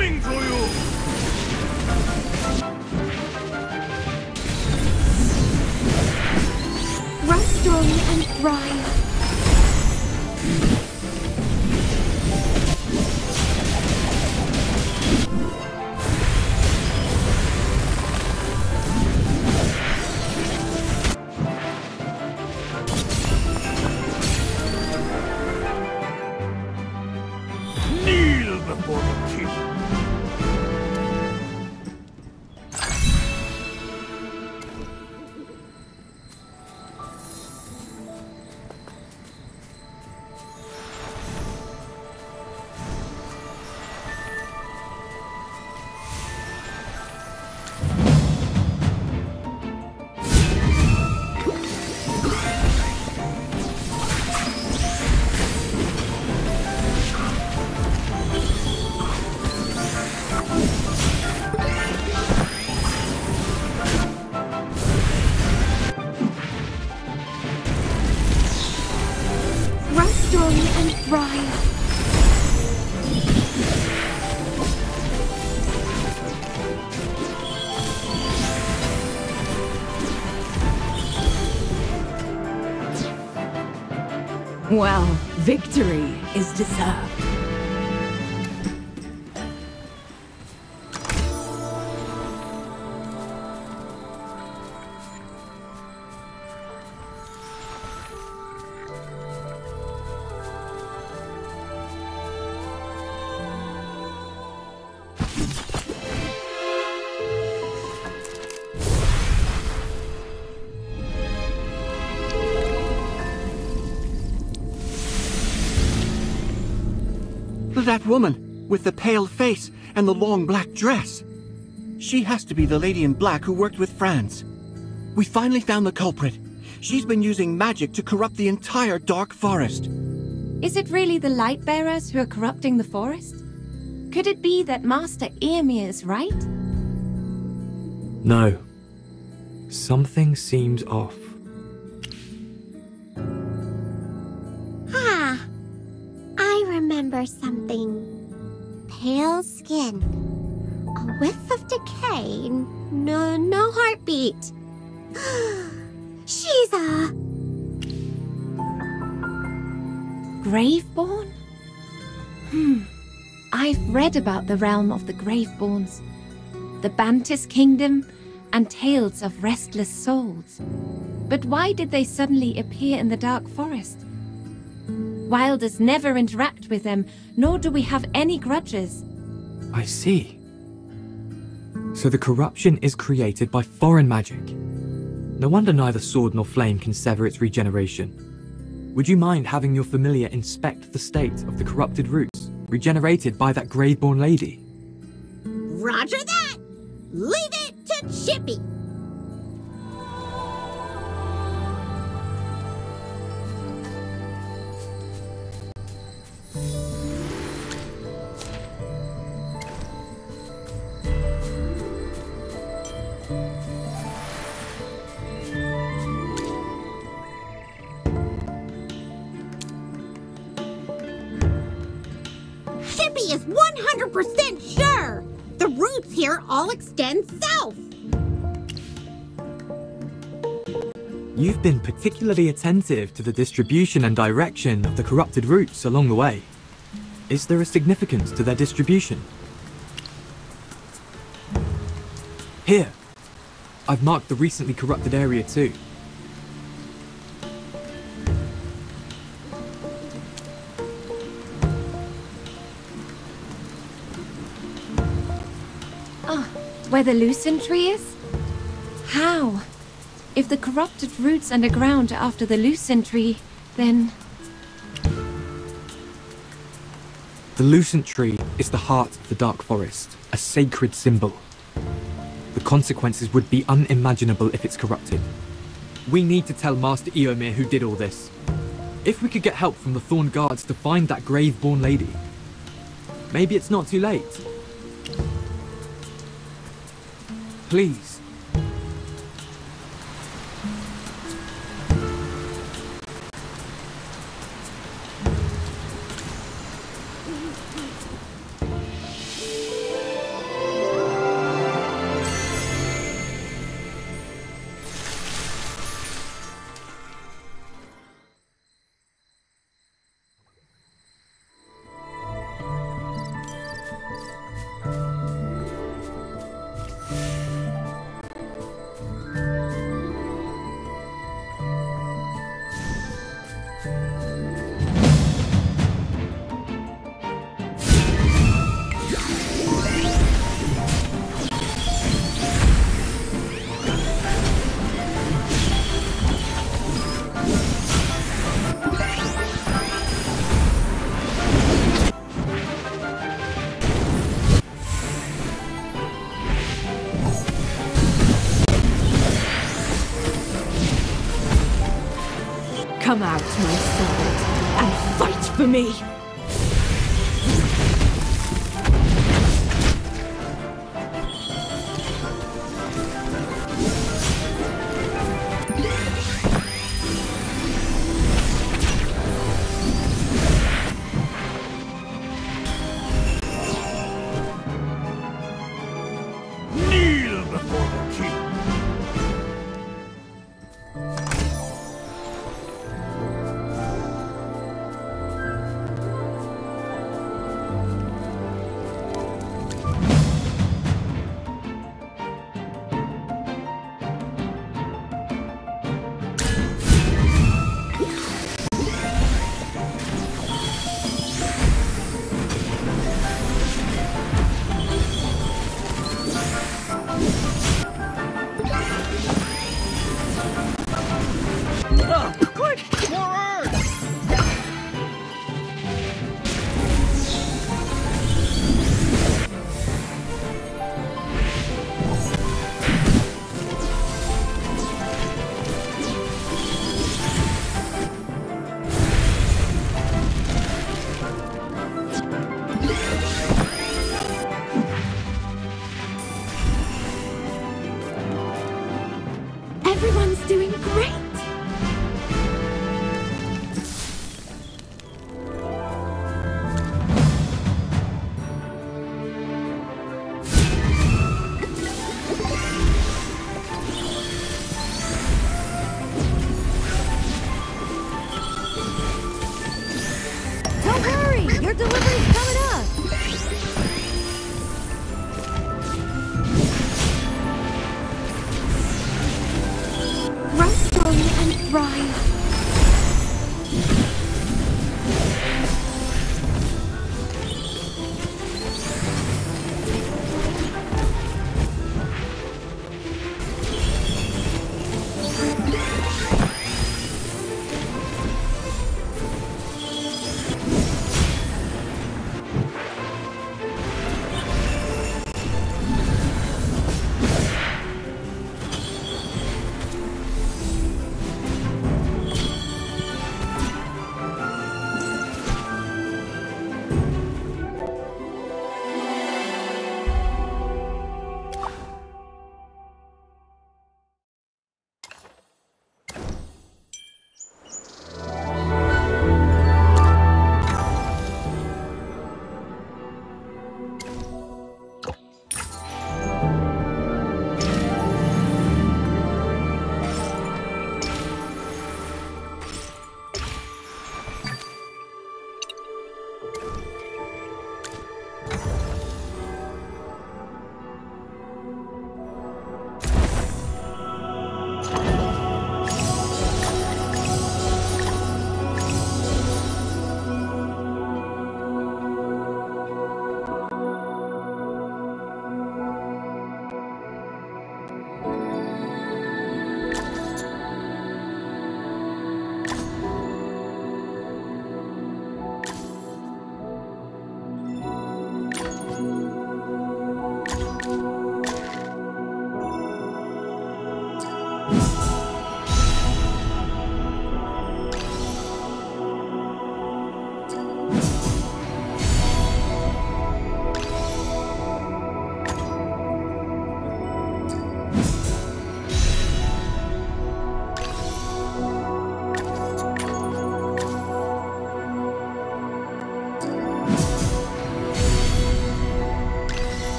coming to you! Run strong and thrive. Kneel before the king. Well, victory is deserved. That woman, with the pale face and the long black dress. She has to be the lady in black who worked with Franz. We finally found the culprit. She's been using magic to corrupt the entire Dark Forest. Is it really the Lightbearers who are corrupting the forest? Could it be that Master Ymir is right? No. Something seems off. Something. Pale skin. A whiff of decay. No heartbeat. She's a... graveborn? I've read about the realm of the graveborns. The Bantis Kingdom and tales of restless souls. But why did they suddenly appear in the Dark Forest? Wilders never interact with them, nor do we have any grudges. I see. So the corruption is created by foreign magic. No wonder neither sword nor flame can sever its regeneration. Would you mind having your familiar inspect the state of the corrupted roots, regenerated by that graveborn lady? Roger that! Leave it to Chippy! Chippy is 100% sure! The roots here all extend south! You've been particularly attentive to the distribution and direction of the corrupted roots along the way. Is there a significance to their distribution? Here, I've marked the recently corrupted area too. Oh, where the Lucent Tree is? How? If the corrupted roots underground are after the Lucent Tree, then... The Lucent Tree is the heart of the Dark Forest, a sacred symbol. The consequences would be unimaginable if it's corrupted. We need to tell Master Ymir who did all this. If we could get help from the Thorned Guards to find that grave-born lady. Maybe it's not too late. Please. for me!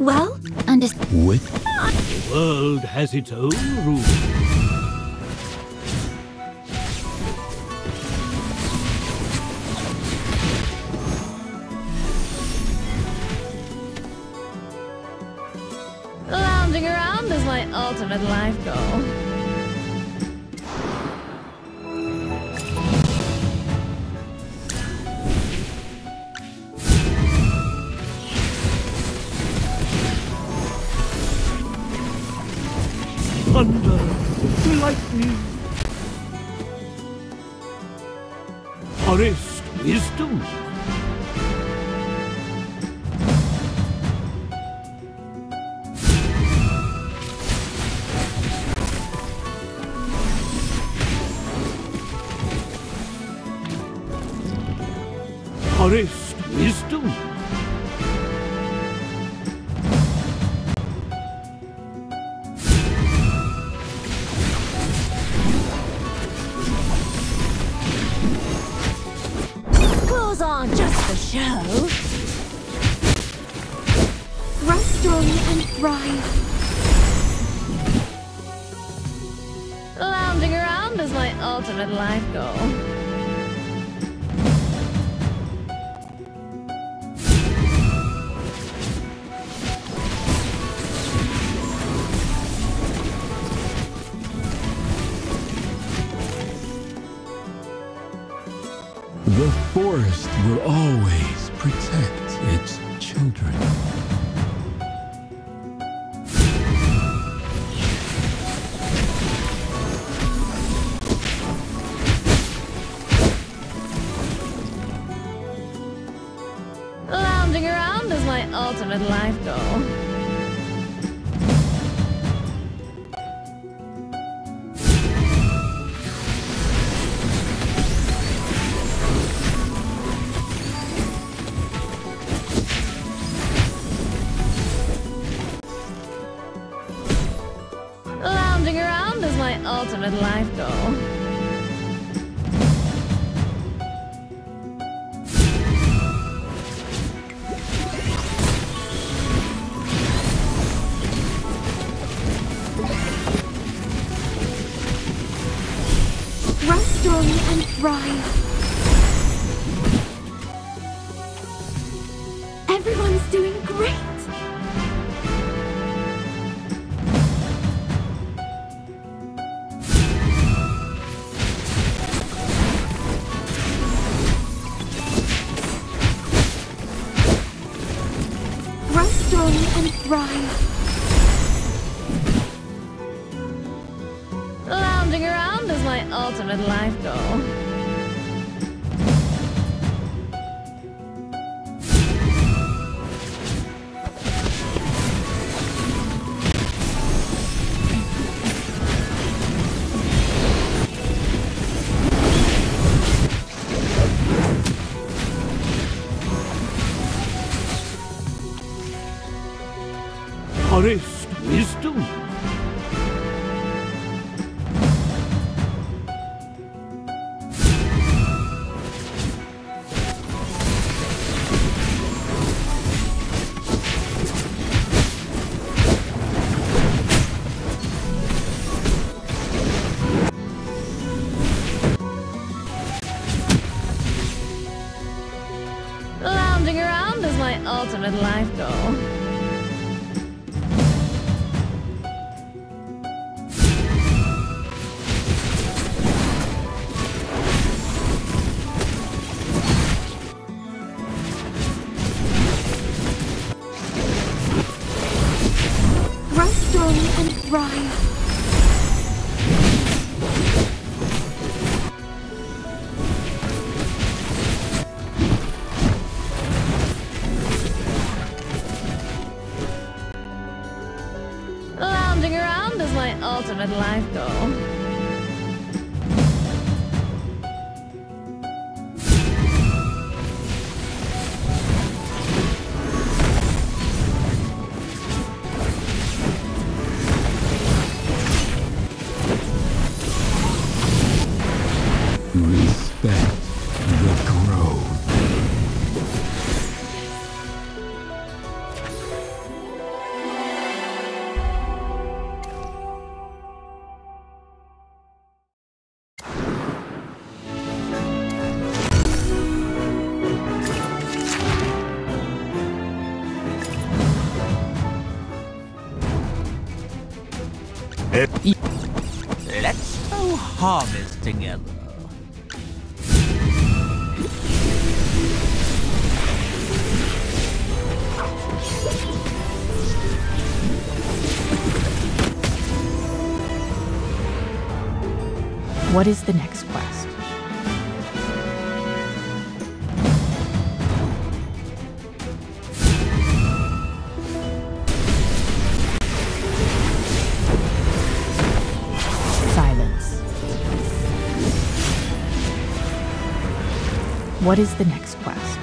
Well, understood. The world has its own rules. Lounging around is my ultimate life goal. Forest wisdom. Forest wisdom. Goes on just for show. Rust on and thrive. Lounging around is my ultimate life goal. The forest will always protect its children. Lounging around is my ultimate life goal. Forest wisdom. Lounging around is my ultimate life goal. Let's go harvest together. What is the next quest? What is the next quest?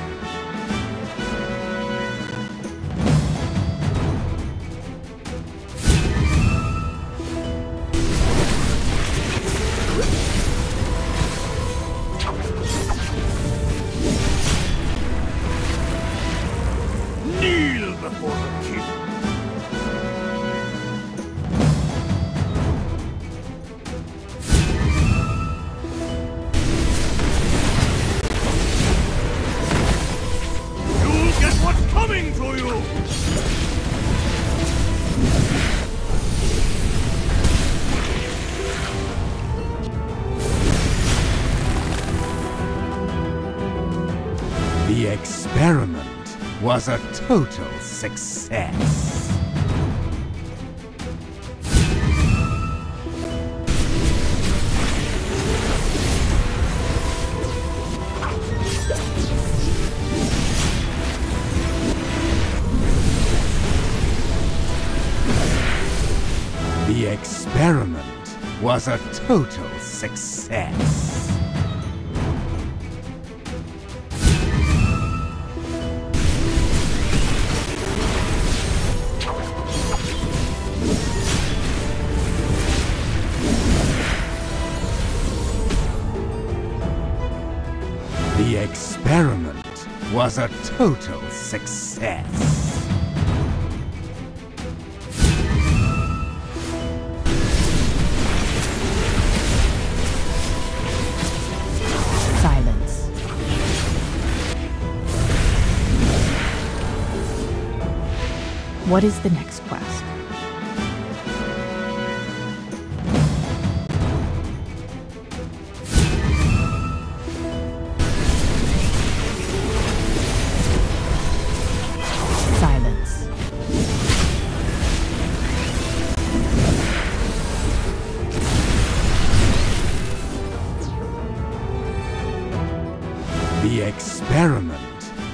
Was a total success. The experiment was a total success. Was a total success. Silence. What is the next quest?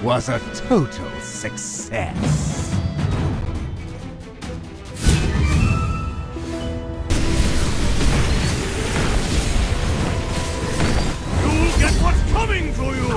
Was a total success. You'll get what's coming to you.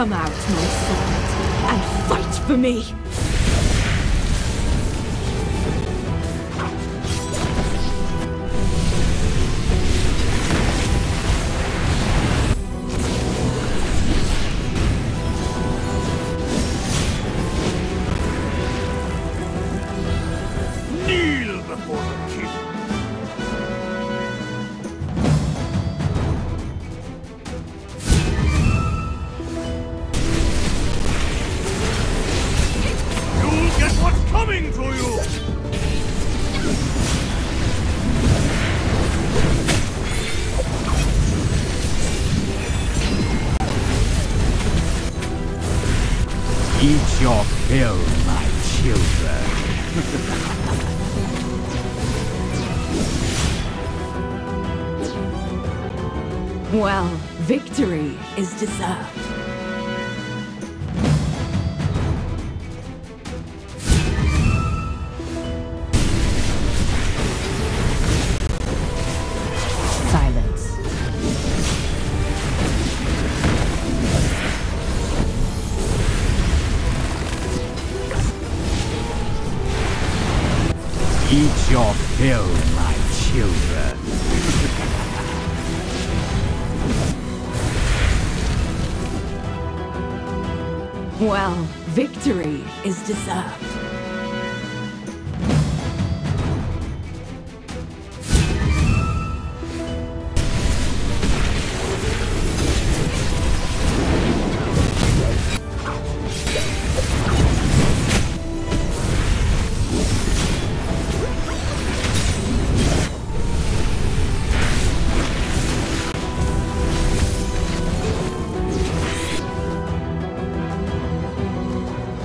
Come out, my servant, and fight for me! Well, victory is deserved. Silence. Eat your fill, my children. Well, victory is deserved.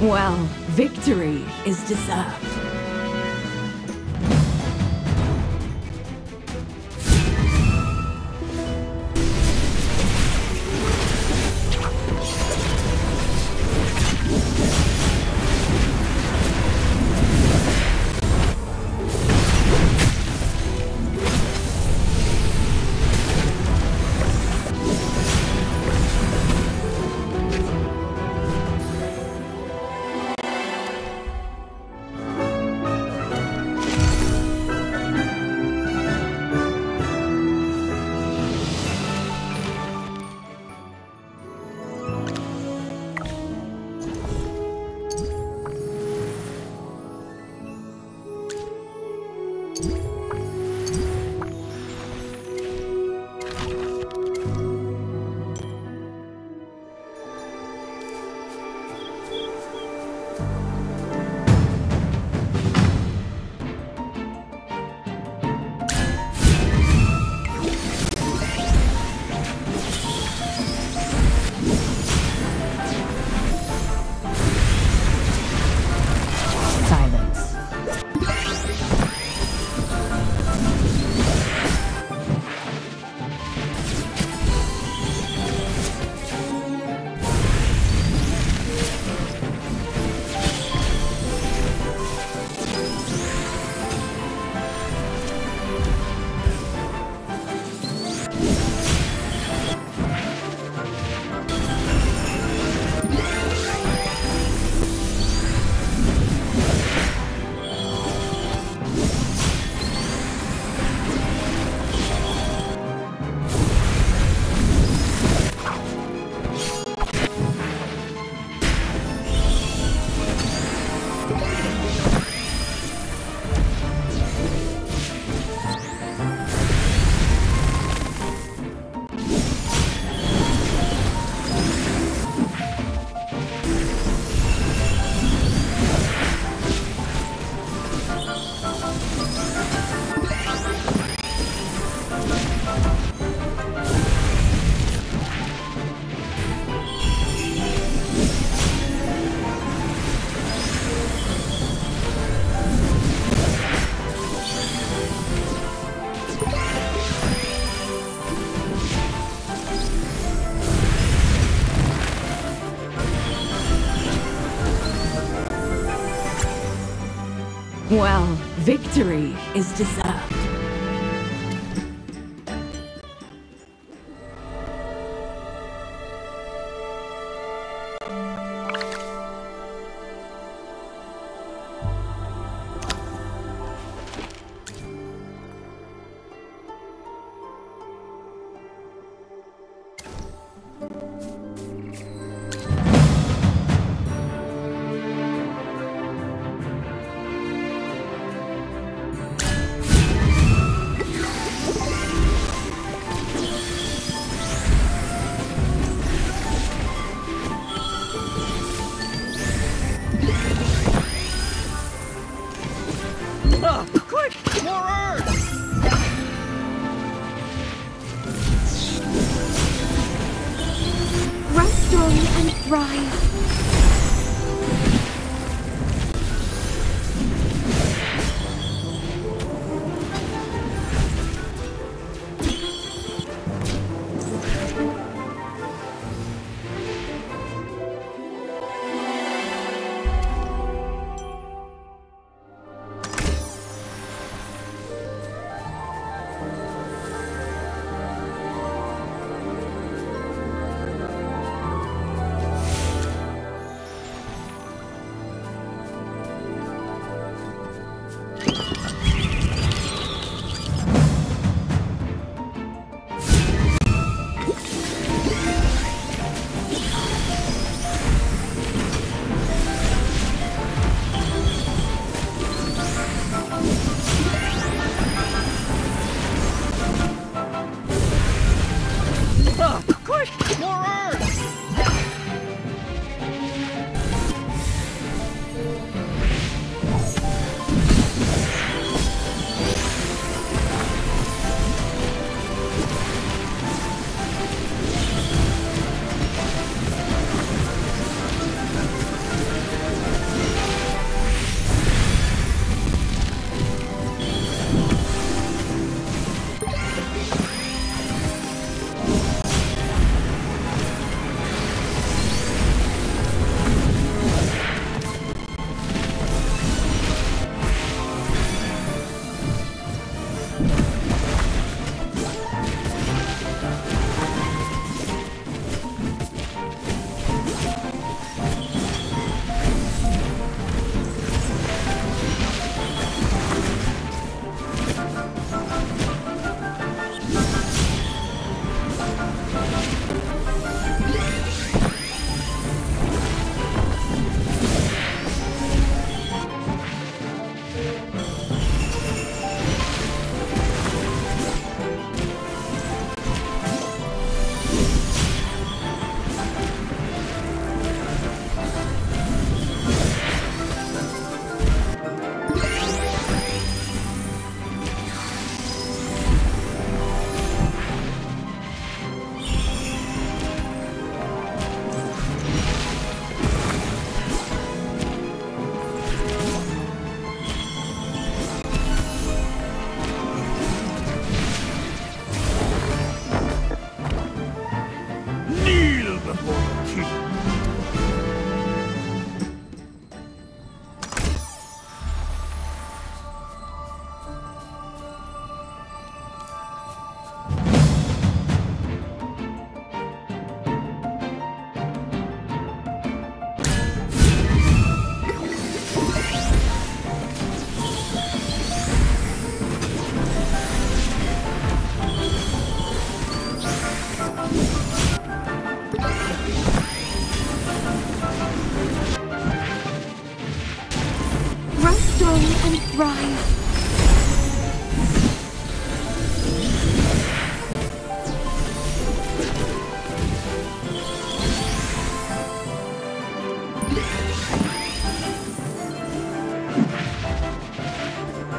Well, victory is deserved. Well, victory is deserved.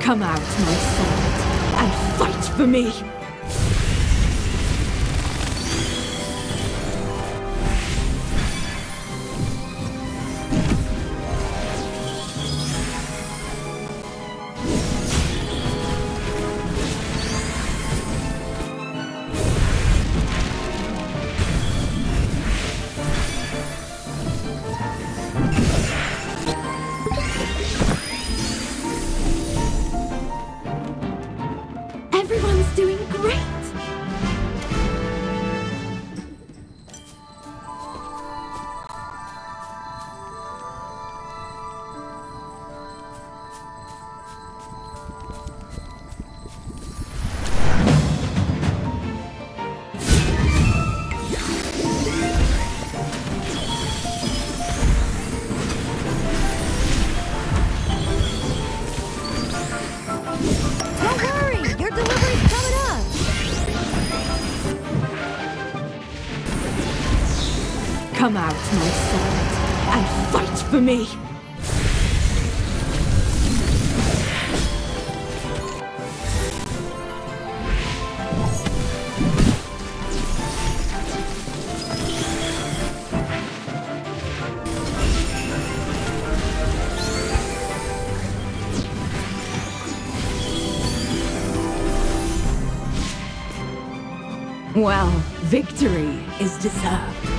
Come out, my son, and fight for me! Come out, my son, and fight for me! Well, victory is deserved.